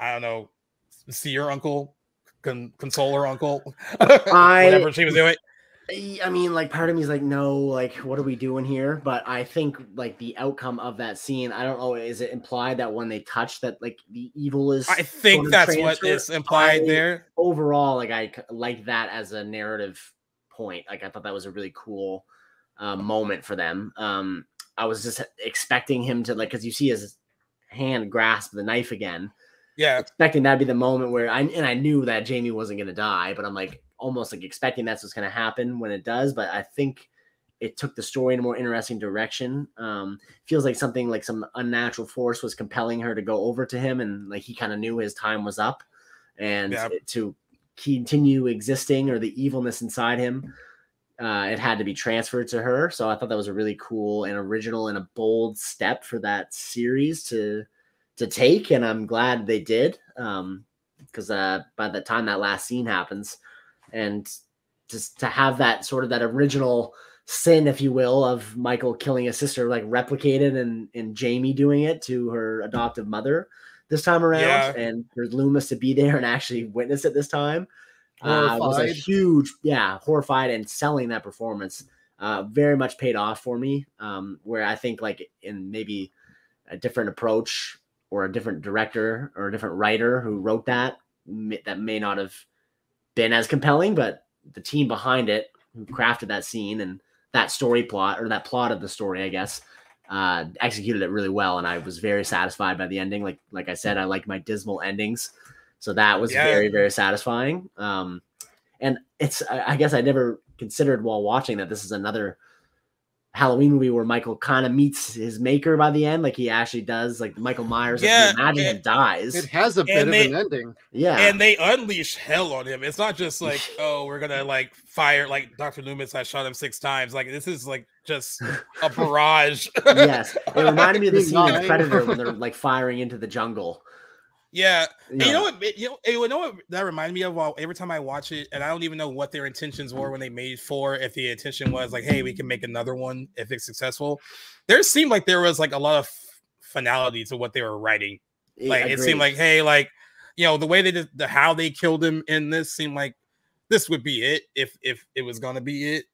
I don't know, see your uncle, console her uncle, whatever she was doing? I mean, like part of me is like, no, like what are we doing here? But I think like the outcome of that scene, I don't know, is it implied that when they touch that like the evil is? I think that's what is implied there. Overall, like I like that as a narrative point. Like I thought that was a really cool moment for them. I was just expecting him to like, because you see his hand grasp the knife again. Yeah, expecting that'd be the moment where I knew that Jamie wasn't gonna die, but I'm like almost like expecting that's what's gonna happen when it does. But I think it took the story in a more interesting direction. Feels like something like some unnatural force was compelling her to go over to him, and like he kind of knew his time was up, and to continue existing or the evilness inside him, it had to be transferred to her. So I thought that was a really cool and original and a bold step for that series to take, and I'm glad they did, because by the time that last scene happens, and just to have that sort of that original sin, if you will, of Michael killing his sister like replicated and Jamie doing it to her adoptive mother this time around, and for Loomis to be there and actually witness it this time, was a huge, horrified, and selling that performance very much paid off for me. Where I think like in maybe a different approach or a different director or a different writer who wrote that may not have been as compelling, but the team behind it who crafted that scene and that story plot, or that plot of the story, I guess, executed it really well. And I was very satisfied by the ending. Like I said, I like my dismal endings. So that was very, very satisfying. And it's, I guess I never considered while watching that this is another Halloween movie where Michael kind of meets his maker by the end. Like he actually does, like Michael Myers, imagine him dies. It has a bit of an ending. Yeah. And they unleash hell on him. It's not just like, oh, we're going to like fire, like Dr. Loomis, I shot him 6 times. Like this is like just a barrage. Yes. It reminded me of the scene in Predator when they're like firing into the jungle. Yeah. And you know what? You know what that reminded me of? Well, every time I watch it, and I don't even know what their intentions were when they made 4. If the intention was like, "Hey, we can make another one if it's successful," there seemed like there was like a lot of finality to what they were writing. Like it seemed like, "Hey, like you know, the way they did the how they killed him in this seemed like this would be it if it was gonna be it,"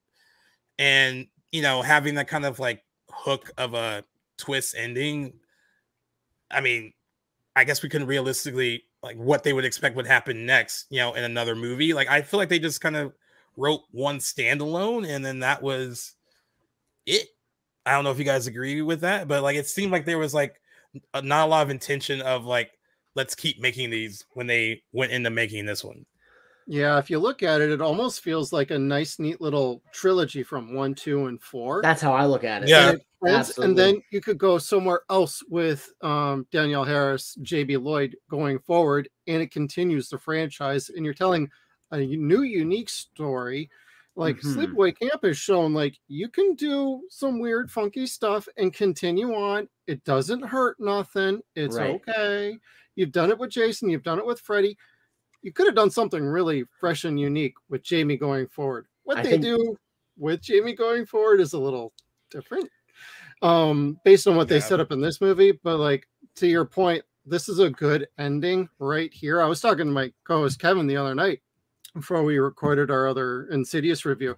and you know, having that kind of like hook of a twist ending. I mean, I guess we couldn't realistically like what they would expect would happen next, you know, in another movie. Like, I feel like they just kind of wrote one standalone and then that was it. I don't know if you guys agree with that, but like, it seemed like there was like not a lot of intention of like, let's keep making these when they went into making this one. Yeah. If you look at it, it almost feels like a nice, neat little trilogy from 1, 2, and 4. That's how I look at it. Yeah. And then you could go somewhere else with Danielle Harris, JB Lloyd going forward, and it continues the franchise. And you're telling a new, unique story. Like Sleepaway Camp has shown, like you can do some weird, funky stuff and continue on. It doesn't hurt nothing. It's okay. You've done it with Jason. You've done it with Freddy. You could have done something really fresh and unique with Jamie going forward. What they do with Jamie going forward is a little different. Based on what they set up in this movie, but like to your point, this is a good ending right here. I was talking to my co-host Kevin the other night before we recorded our other Insidious review,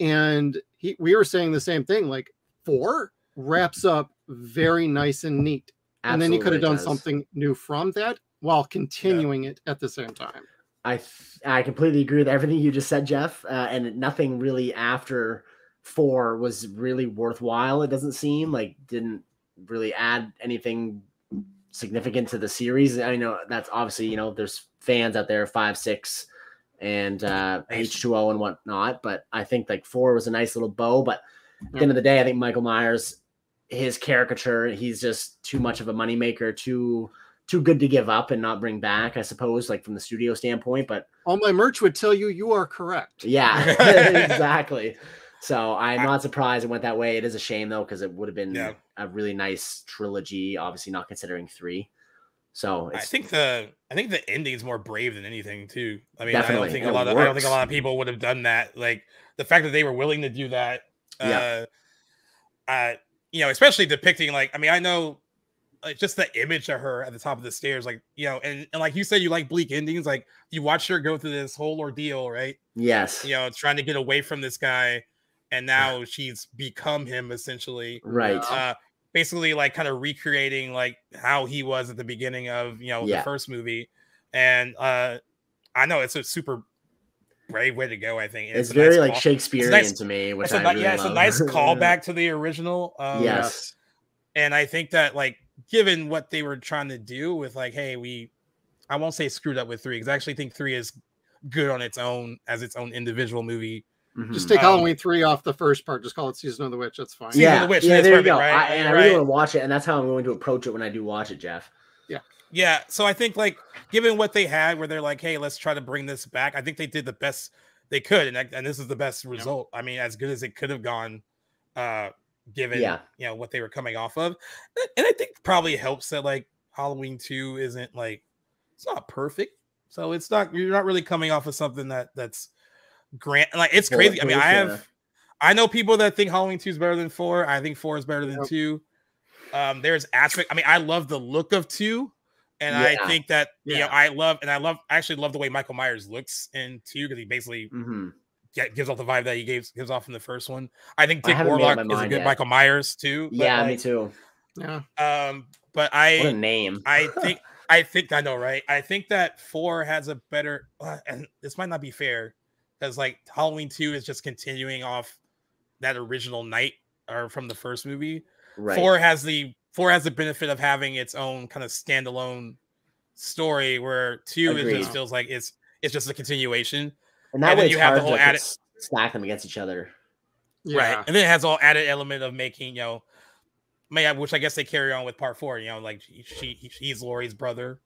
and we were saying the same thing. Like 4 wraps up very nice and neat, and then you could have done something new from that while continuing it at the same time. I completely agree with everything you just said, Jeff, and nothing really after 4 was really worthwhile. It doesn't seem like didn't really add anything significant to the series. I know that's obviously, you know, there's fans out there 5, 6 and H2O and whatnot, but I think like 4 was a nice little bow. But at the end of the day, I think Michael Myers, his caricature, he's just too much of a moneymaker, too good to give up and not bring back, I suppose, like from the studio standpoint. But all my merch would tell you you are correct. Yeah, exactly. So I'm not surprised it went that way. It is a shame, though, because it would have been a really nice trilogy, obviously not considering 3. So it's, I think the ending is more brave than anything, too. I mean, I don't think a lot of people would have done that. Like the fact that they were willing to do that, you know, especially depicting like, I mean, I know like, just the image of her at the top of the stairs, like, you know, and like you said, you like bleak endings. Like you watch her go through this whole ordeal, right? Yes. You know, trying to get away from this guy. And now she's become him, essentially. Right. Basically, like, kind of recreating, like, how he was at the beginning of, you know, the first movie. And I know it's a super brave way to go, I think. It's very, nice like, Shakespearean to me, which I really love. It's a nice callback to the original. Yes. And I think that, like, given what they were trying to do with, like, hey, I won't say screwed up with 3, because I actually think 3 is good on its own, as its own individual movie. Just take Halloween 3 off the first part. Just call it Season of the Witch. That's fine. Season of the Witch. Yeah, there you go. Right? I really want to watch it, and that's how I'm going to approach it when I do watch it, Jeff. Yeah. Yeah, so I think, like, given what they had, where they're like, hey, let's try to bring this back, I think they did the best they could, and this is the best result. I mean, as good as it could have gone, given, you know, what they were coming off of. And I think probably helps that, like, Halloween 2 isn't, like, it's not perfect. So it's not, you're not really coming off of something that's, like it's crazy. I mean, I know people that think Halloween 2 is better than 4. I think 4 is better than 2. There's aspect. I mean, I love the look of 2, and I think that you know, I actually love the way Michael Myers looks in 2, because he basically gives off the vibe that he gives off in the first one. I think Dick Warlock is a good Michael Myers too. Yeah, like, me too. Yeah. But what a name. I think I think I know, right? I think that 4 has a better, and this might not be fair, because like Halloween 2 is just continuing off that original night or from the first movie. Right. 4 has the benefit of having its own kind of standalone story, where 2 is just feels like it's just a continuation. And that way you have the whole added stack them against each other. Yeah. Right. And then it has all added element of making, you know, which I guess they carry on with part 4, you know, like he's Lori's brother,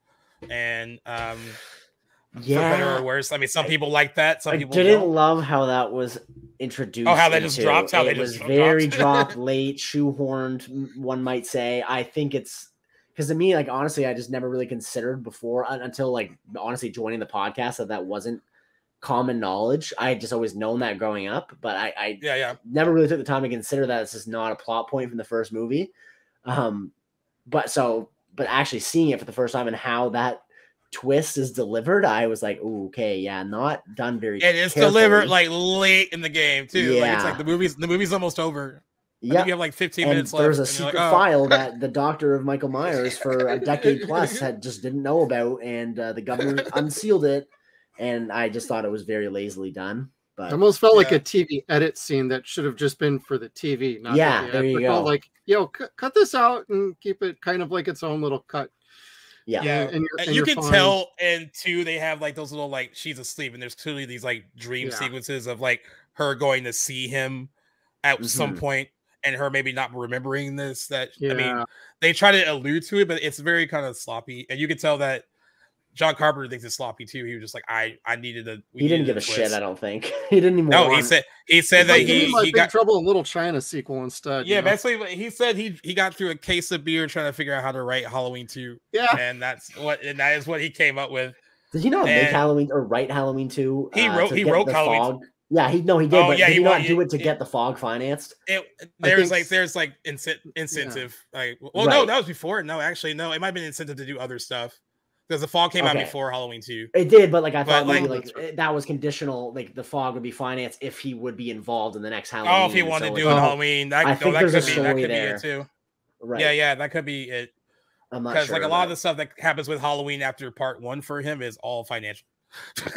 and yeah, for better or worse. I mean, some people like that. Some people didn't love how that was introduced. Oh, how that just dropped. How it was very dropped, late, shoehorned, one might say. I think it's because to me, like honestly, I just never really considered before until like honestly joining the podcast that wasn't common knowledge. I had just always known that growing up, but I never really took the time to consider that it's just not a plot point from the first movie. But actually seeing it for the first time and how that twist is delivered, I was like, ooh, okay, yeah, not done very carefully. It is delivered like late in the game too. Yeah. Like it's like the movie's almost over. Yeah, you have like 15 minutes left. There's a secret file that the doctor of Michael Myers for a decade plus had just didn't know about, and the government unsealed it. And I just thought it was very lazily done. But it almost felt like a TV edit scene that should have just been for the TV. Not the there you go. Like, yo, cut this out and keep it kind of like its own little cut. Yeah, you can tell. And 2, they have like those little like she's asleep, and there's clearly these like dream sequences of like her going to see him at some point, and her maybe not remembering this. I mean, they try to allude to it, but it's very kind of sloppy, and you can tell that John Carpenter thinks it's sloppy too. He was just like, I needed a. He didn't give a shit. I don't think he didn't even. No, he said that he got trouble in Little China sequel instead. Yeah, basically he said he got through a case of beer trying to figure out how to write Halloween 2. Yeah, and that is what he came up with. Did he not make Halloween or write Halloween 2? He wrote Halloween 2. Yeah, he did. Oh, but yeah, did he not do it to get the fog financed? There's like incentive. Yeah. Like, well, no, that was before. No, actually, no, it might have been incentive to do other stuff. Because the fog came out before Halloween 2. It did, but like I thought maybe like that was conditional. Like the fog would be financed if he would be involved in the next Halloween. Oh, if he wanted to do an Halloween, that could be it too. Right. Yeah, that could be it. I'm not sure. Because like a lot of the stuff that happens with Halloween after part 1 for him is all financial.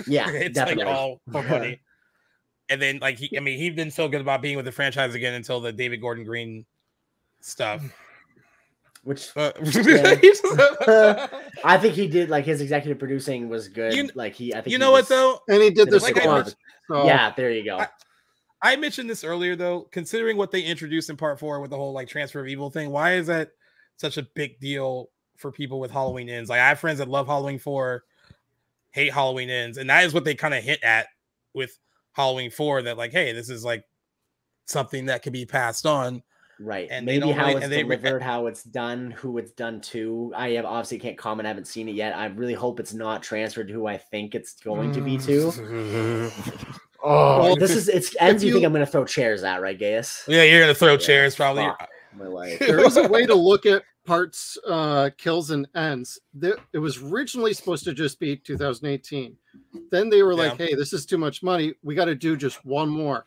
Yeah, it's definitely. Like all for money. And then like he didn't feel good about being with the franchise again until the David Gordon Green stuff. Which I think he did. Like his executive producing was good. And he did this. Yeah, there you go. I mentioned this earlier though. Considering what they introduced in part 4 with the whole like transfer of evil thing, why is that such a big deal for people with Halloween Ends? Like I have friends that love Halloween 4, hate Halloween Ends, and that is what they kind of hit at with Halloween 4. That like, hey, this is like something that could be passed on. Right, and maybe how it's delivered, how it's done, who it's done to. I obviously can't comment. I haven't seen it yet. I really hope it's not transferred to who I think it's going to be to. Oh, this is it's ends. You think I'm going to throw chairs at, right, Gaius? Yeah, you're going to throw chairs probably. My life. There was a way to look at parts, kills and ends. It was originally supposed to just be 2018. Then they were like, "Hey, this is too much money. We got to do just one more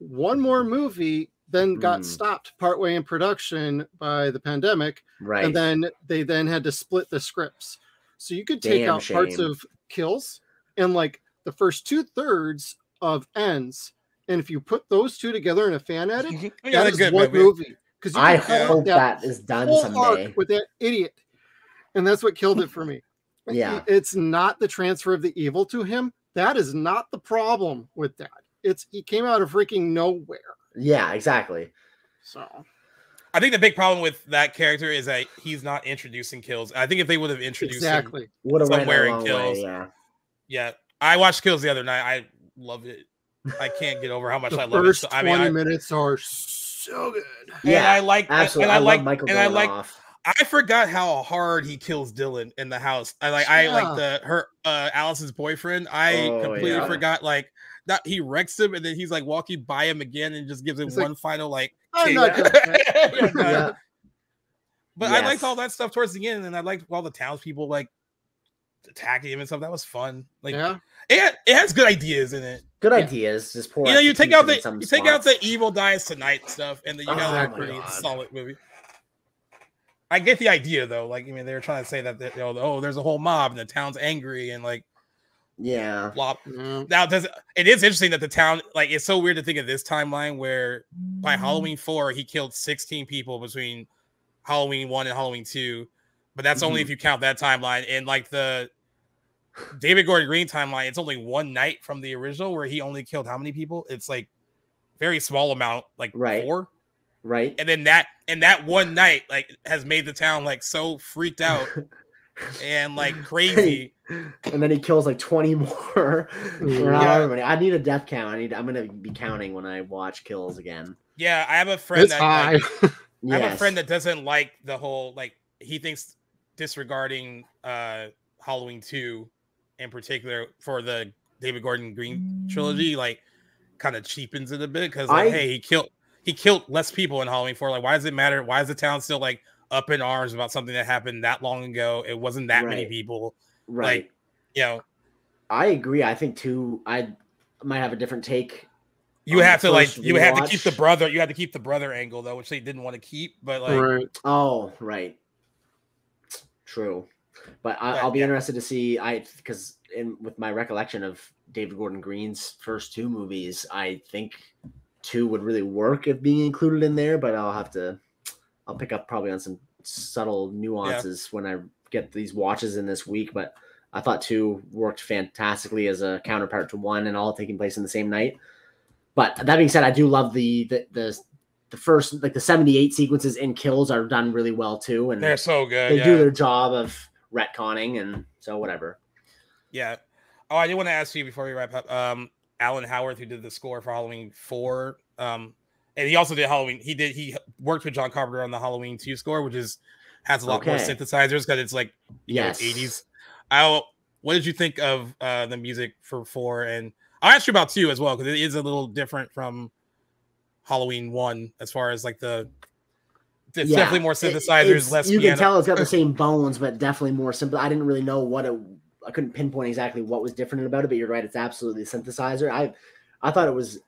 movie." Then got stopped partway in production by the pandemic. Right. And then they had to split the scripts. So you could take out parts of kills and like the first 2/3 of ends. And if you put those two together in a fan edit, that is one movie. Because I hope that is done someday with that idiot. And that's what killed it for me. Yeah. It's not the transfer of the evil to him. That is not the problem with that. It's he came out of freaking nowhere. Yeah, exactly. So I think the big problem with that character is that he's not introducing kills. I think if they would have introduced him somewhere in kills. Way, yeah. I watched Kills the other night. I loved it. I can't get over how much I love it. So, I mean, 20 minutes are so good. Yeah, and I like absolutely. I forgot how hard he kills Dylan in the house. I like Allison's boyfriend. I completely forgot that he wrecks him, and then he's like walking by him again and just gives him one final like I'm not gonna But I liked all that stuff towards the end, and I liked all the townspeople like attacking him and stuff. That was fun. Like it has good ideas in it. Good ideas. Just poor. You know, you take out the evil dies tonight stuff, and then you got a pretty solid movie. I get the idea though. Like, I mean, they were trying to say that, you know, oh, there's a whole mob and the town's angry and like, yeah. Flop. Mm-hmm. Now, it is interesting that the town, like, it's so weird to think of this timeline where by Halloween 4 he killed 16 people between Halloween 1 and Halloween 2, but that's only if you count that timeline. And like the David Gordon Green timeline, it's only one night from the original where he only killed how many people? It's like very small amount, like four. Right. And then that one night like has made the town like so freaked out and like crazy. And then he kills like 20 more. Yeah. I need a death count. I'm gonna be counting when I watch kills again. Yeah, I have a friend I have a friend that doesn't like the whole like he thinks disregarding Halloween 2 in particular for the David Gordon Green trilogy like kind of cheapens it a bit because like hey, he killed less people in Halloween 4. Like, why does it matter? Why is the town still like up in arms about something that happened that long ago? It wasn't that many people. Right. Like, you know, I agree. I think too, I might have a different take. You have to keep the brother angle though, which they didn't want to keep, but like, true. But I'll be interested to see. Because with my recollection of David Gordon Green's first two movies, I think 2 would really work if being included in there, but I'll pick up probably on some subtle nuances when I get these watches in this week. But I thought 2 worked fantastically as a counterpart to 1 and all taking place in the same night. But that being said, I do love the first, like the 78 sequences in Kills are done really well too. And they're so good. They do their job of retconning and so whatever. Yeah. Oh, I did want to ask you before we wrap up, Alan Howarth, who did the score for Halloween 4, and he also did Halloween. He worked with John Carpenter on the Halloween 2 score, which has a lot more synthesizers because it's like you know, 80s. What did you think of the music for 4? And I'll ask you about 2 as well because it is a little different from Halloween 1 as far as like it's definitely more synthesizers, less. You can tell it's got the same bones, but definitely more simple. I didn't really know what it. I couldn't pinpoint exactly what was different about it, but you're right. It's absolutely a synthesizer. I thought it was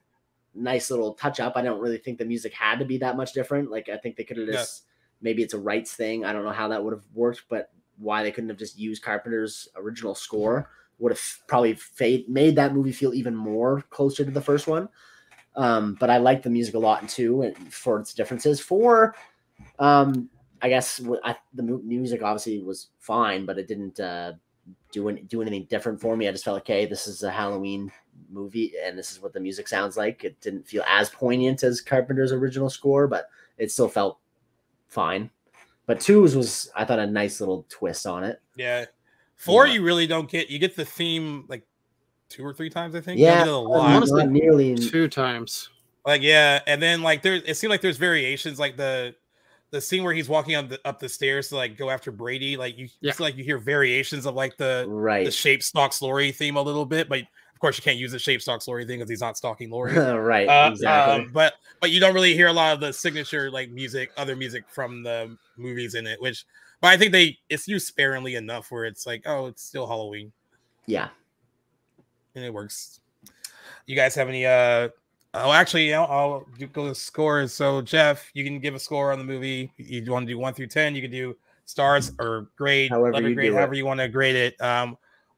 nice little touch up. I don't really think the music had to be that much different. Like I think they could have just, maybe it's a rights thing. I don't know how that would have worked, but why they couldn't have just used Carpenter's original score would have probably made that movie feel even more closer to the first one. But I liked the music a lot in 2 for its differences. 4, I guess the music obviously was fine, but it didn't, do anything different for me. I just felt like, hey, this is a Halloween movie and this is what the music sounds like. It didn't feel as poignant as Carpenter's original score, but it still felt fine. But 2's was, I thought, a nice little twist on it. Yeah. 4, you really don't get, you get the theme like 2 or 3 times, I think. Yeah. Honestly, nearly 2 times. Like, yeah. And then like it seemed like there's variations, like the scene where he's walking up the stairs to like go after Brady, like it's like you hear variations of like the shape stalks Lori theme a little bit, but of course you can't use the shape stalks Lori thing because he's not stalking Lori, right? Exactly. But you don't really hear a lot of the signature like music, other music from the movies in it, but I think it's used sparingly enough where it's like, oh, it's still Halloween, and it works. You guys have any Oh, actually, you know, I'll go to scores. So, Jeff, you can give a score on the movie. You want to do 1 through 10? You can do stars or grade, however you want to grade it.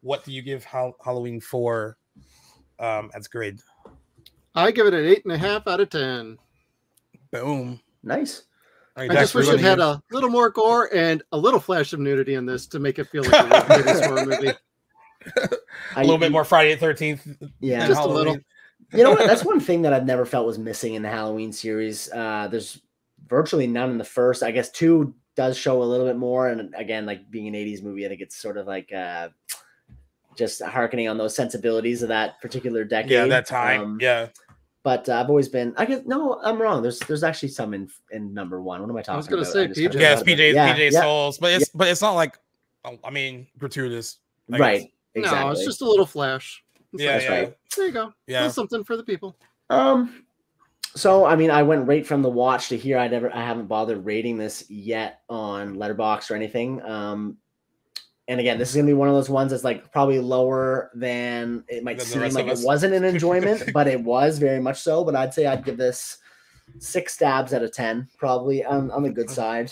What do you give Halloween 4 as grade? I give it an 8.5 out of 10. Boom! Nice. Right, I just wish it had a little more gore and a little flash of nudity in this to make it feel like a real horror movie. A little bit more Friday the 13th. Yeah, just Halloween. A little. You know what? That's one thing that I've never felt was missing in the Halloween series. There's virtually none in the first. I guess 2 does show a little bit more. And again, like being an 80s movie, I think it's sort of like just hearkening on those sensibilities of that particular decade. Yeah, that time. But I've always been. I guess no, I'm wrong. There's actually some in number 1. What am I talking about? I was going to say PJ. Yes, PJ Souls. But it's not like, I mean, gratuitous. Right. Exactly. No, it's just a little flash. Right. There you go. Yeah, that's something for the people. So I mean, I went right from the watch to here. I haven't bothered rating this yet on Letterboxd or anything. And again, this is gonna be one of those ones that's like probably lower than it might seem. Like it wasn't an enjoyment, but it was very much so. But I'd say I'd give this 6 stabs out of 10, probably on the good side.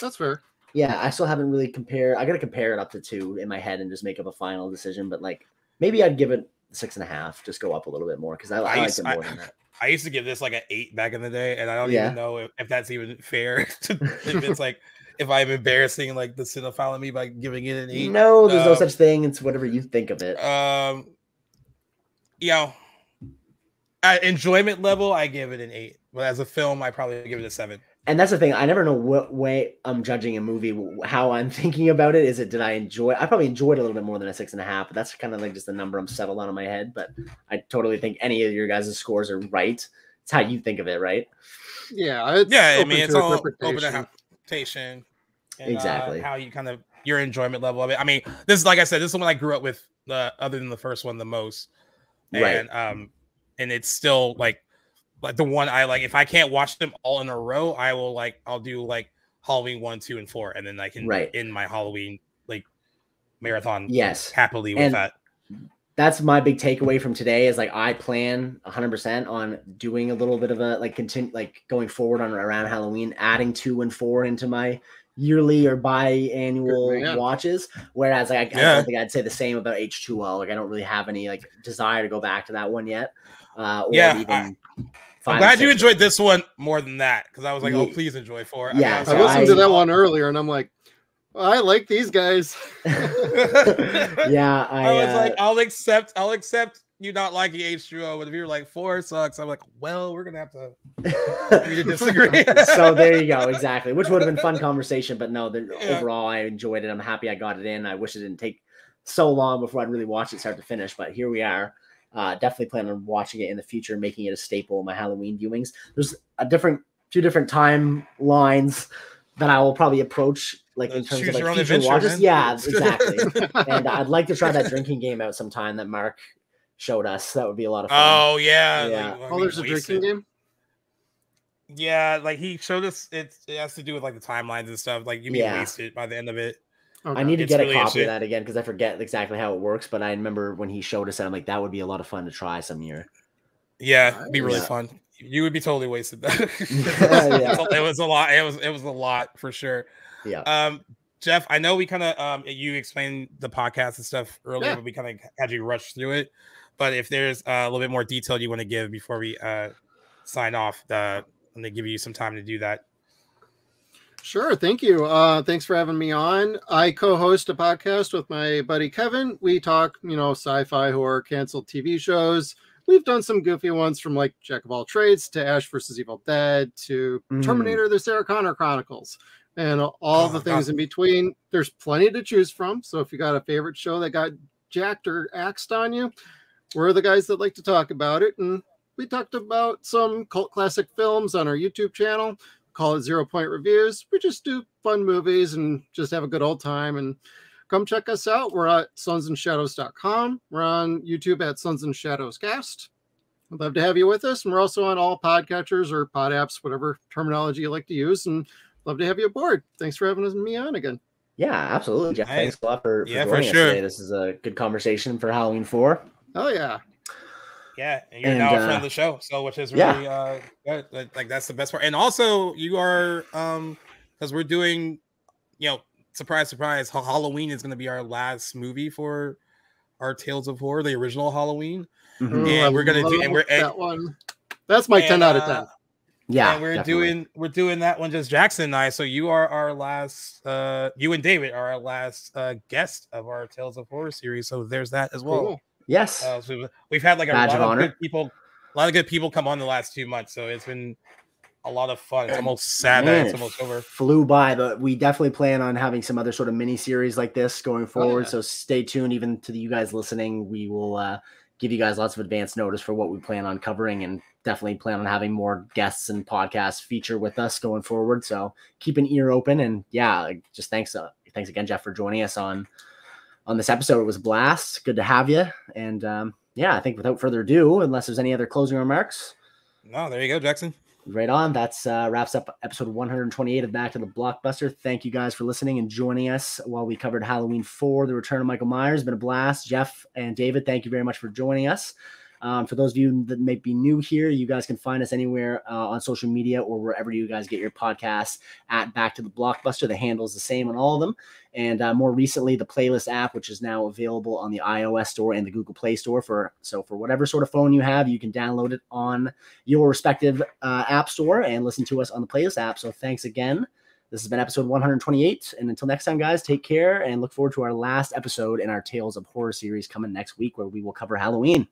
That's fair. Yeah, I still haven't really compared. I got to compare it up to 2 in my head and just make up a final decision. But like, maybe I'd give it 6.5, just go up a little bit more because I like it more than that. I used to give this like an 8 back in the day, and I don't even know if that's even fair. If it's like, if I'm embarrassing like the cinephile in me by giving it an 8. No, there's no such thing. It's whatever you think of it. You know, at enjoyment level, I give it an 8. But as a film, I probably give it a 7. And that's the thing. I never know what way I'm judging a movie, how I'm thinking about it. Is it, did I enjoy? I probably enjoyed a little bit more than a 6.5, but that's kind of like just the number I'm settled on in my head. But I totally think any of your guys' scores are right. It's how you think of it, right? Yeah. It's I mean, it's all open to interpretation. And, exactly. How you kind of, your enjoyment level of it. I mean, this is, like I said, this is the one I grew up with other than the first one the most. And, right. And it's still like the one I like, if I can't watch them all in a row, I will I'll do like Halloween 1, 2, and 4, and then I can end my Halloween marathon happily with that. That's my big takeaway from today is I plan 100% on doing a little bit of a going forward on around Halloween, adding 2 and 4 into my yearly or biannual watches. Whereas I don't think I'd say the same about H2O. I don't really have any desire to go back to that one yet. Or even I'm glad you enjoyed this one more than that, because I was like, oh, please enjoy 4. Yeah, I listened to that one earlier, and I'm like, well, I like these guys. Yeah, I was like, I'll accept you not liking H2O, but if you're like 4 sucks, I'm like, well, we're gonna have to disagree. So there you go, exactly. Which would have been fun conversation, but no. Overall, I enjoyed it. I'm happy I got it in. I wish it didn't take so long before I'd really watch it start to finish, but here we are. Definitely plan on watching it in the future, making it a staple of my Halloween viewings. There's two different timelines that I will probably approach, in terms of future watches. Man. Yeah, exactly. And I'd like to try that drinking game out sometime that Mark showed us. That would be a lot of fun. Oh yeah. There's a drinking game. Yeah, he showed us. It has to do with the timelines and stuff. You mean wasted by the end of it. Okay. I need to get a copy of that again because I forget exactly how it works, but I remember when he showed us that, I'm like, that would be a lot of fun to try some year. Yeah, it'd be really fun. You would be totally wasted though. It was a lot. It was a lot for sure. Yeah. Jeff, I know we kind of you explained the podcast and stuff earlier, but we kind of had you rush through it. But if there's a little bit more detail you want to give before we sign off, I'm gonna give you some time to do that. Sure. Thank you. Thanks for having me on. I co-host a podcast with my buddy, Kevin. We talk, sci-fi, horror, canceled TV shows. We've done some goofy ones from Jack of All Trades to Ash vs. Evil Dead to Terminator, the Sarah Connor Chronicles, and all the things in between. There's plenty to choose from. So if you got a favorite show that got jacked or axed on you, we're the guys that like to talk about it. And we talked about some cult classic films on our YouTube channel. Call it 0 Point Reviews. We just do fun movies and just have a good old time, and come check us out. We're at sunsandshadows.com. We're on YouTube at Suns and Shadows Cast. I'd love to have you with us, and we're also on all podcatchers or pod apps, whatever terminology you like to use, and love to have you aboard. Thanks for having me on again. Yeah, absolutely, Jeff. Thanks a lot for joining us today. This is a good conversation for Halloween 4. Oh, yeah. Yeah, and you're now a friend of the show, so which is really good. That's the best part. And also, you are because we're doing, surprise, surprise, Halloween is going to be our last movie for our Tales of Horror, the original Halloween, and we're going to do that one. That's my 10 out of 10. Yeah, and we're doing that one, just Jackson and I. So you are our last. You and David are our last guest of our Tales of Horror series. So there's that as well. Cool. Yes, so we've had a lot of good people come on the last 2 months, so it's been a lot of fun. It's almost sad that it's almost over. Flew by, but we definitely plan on having some other sort of mini series like this going forward. So stay tuned. Even to you guys listening, we will give you guys lots of advance notice for what we plan on covering, and definitely plan on having more guests and podcasts feature with us going forward. So keep an ear open, and just thanks again, Jeff, for joining us on this episode. It was a blast. Good to have you. And I think without further ado, unless there's any other closing remarks. No, there you go, Jackson. Right on. That's wraps up episode 128 of Back to the Blockbuster. Thank you guys for listening and joining us while we covered Halloween 4, The Return of Michael Myers. Been a blast. Jeff and David, thank you very much for joining us. For those of you that may be new here, you guys can find us anywhere on social media or wherever you guys get your podcasts at Back to the Blockbuster. The handle is the same on all of them. And more recently, the Playlist app, which is now available on the iOS store and the Google Play Store. So for whatever sort of phone you have, you can download it on your respective app store and listen to us on the Playlist app. So thanks again. This has been episode 128. And until next time, guys, take care and look forward to our last episode in our Tales of Horror series coming next week, where we will cover Halloween.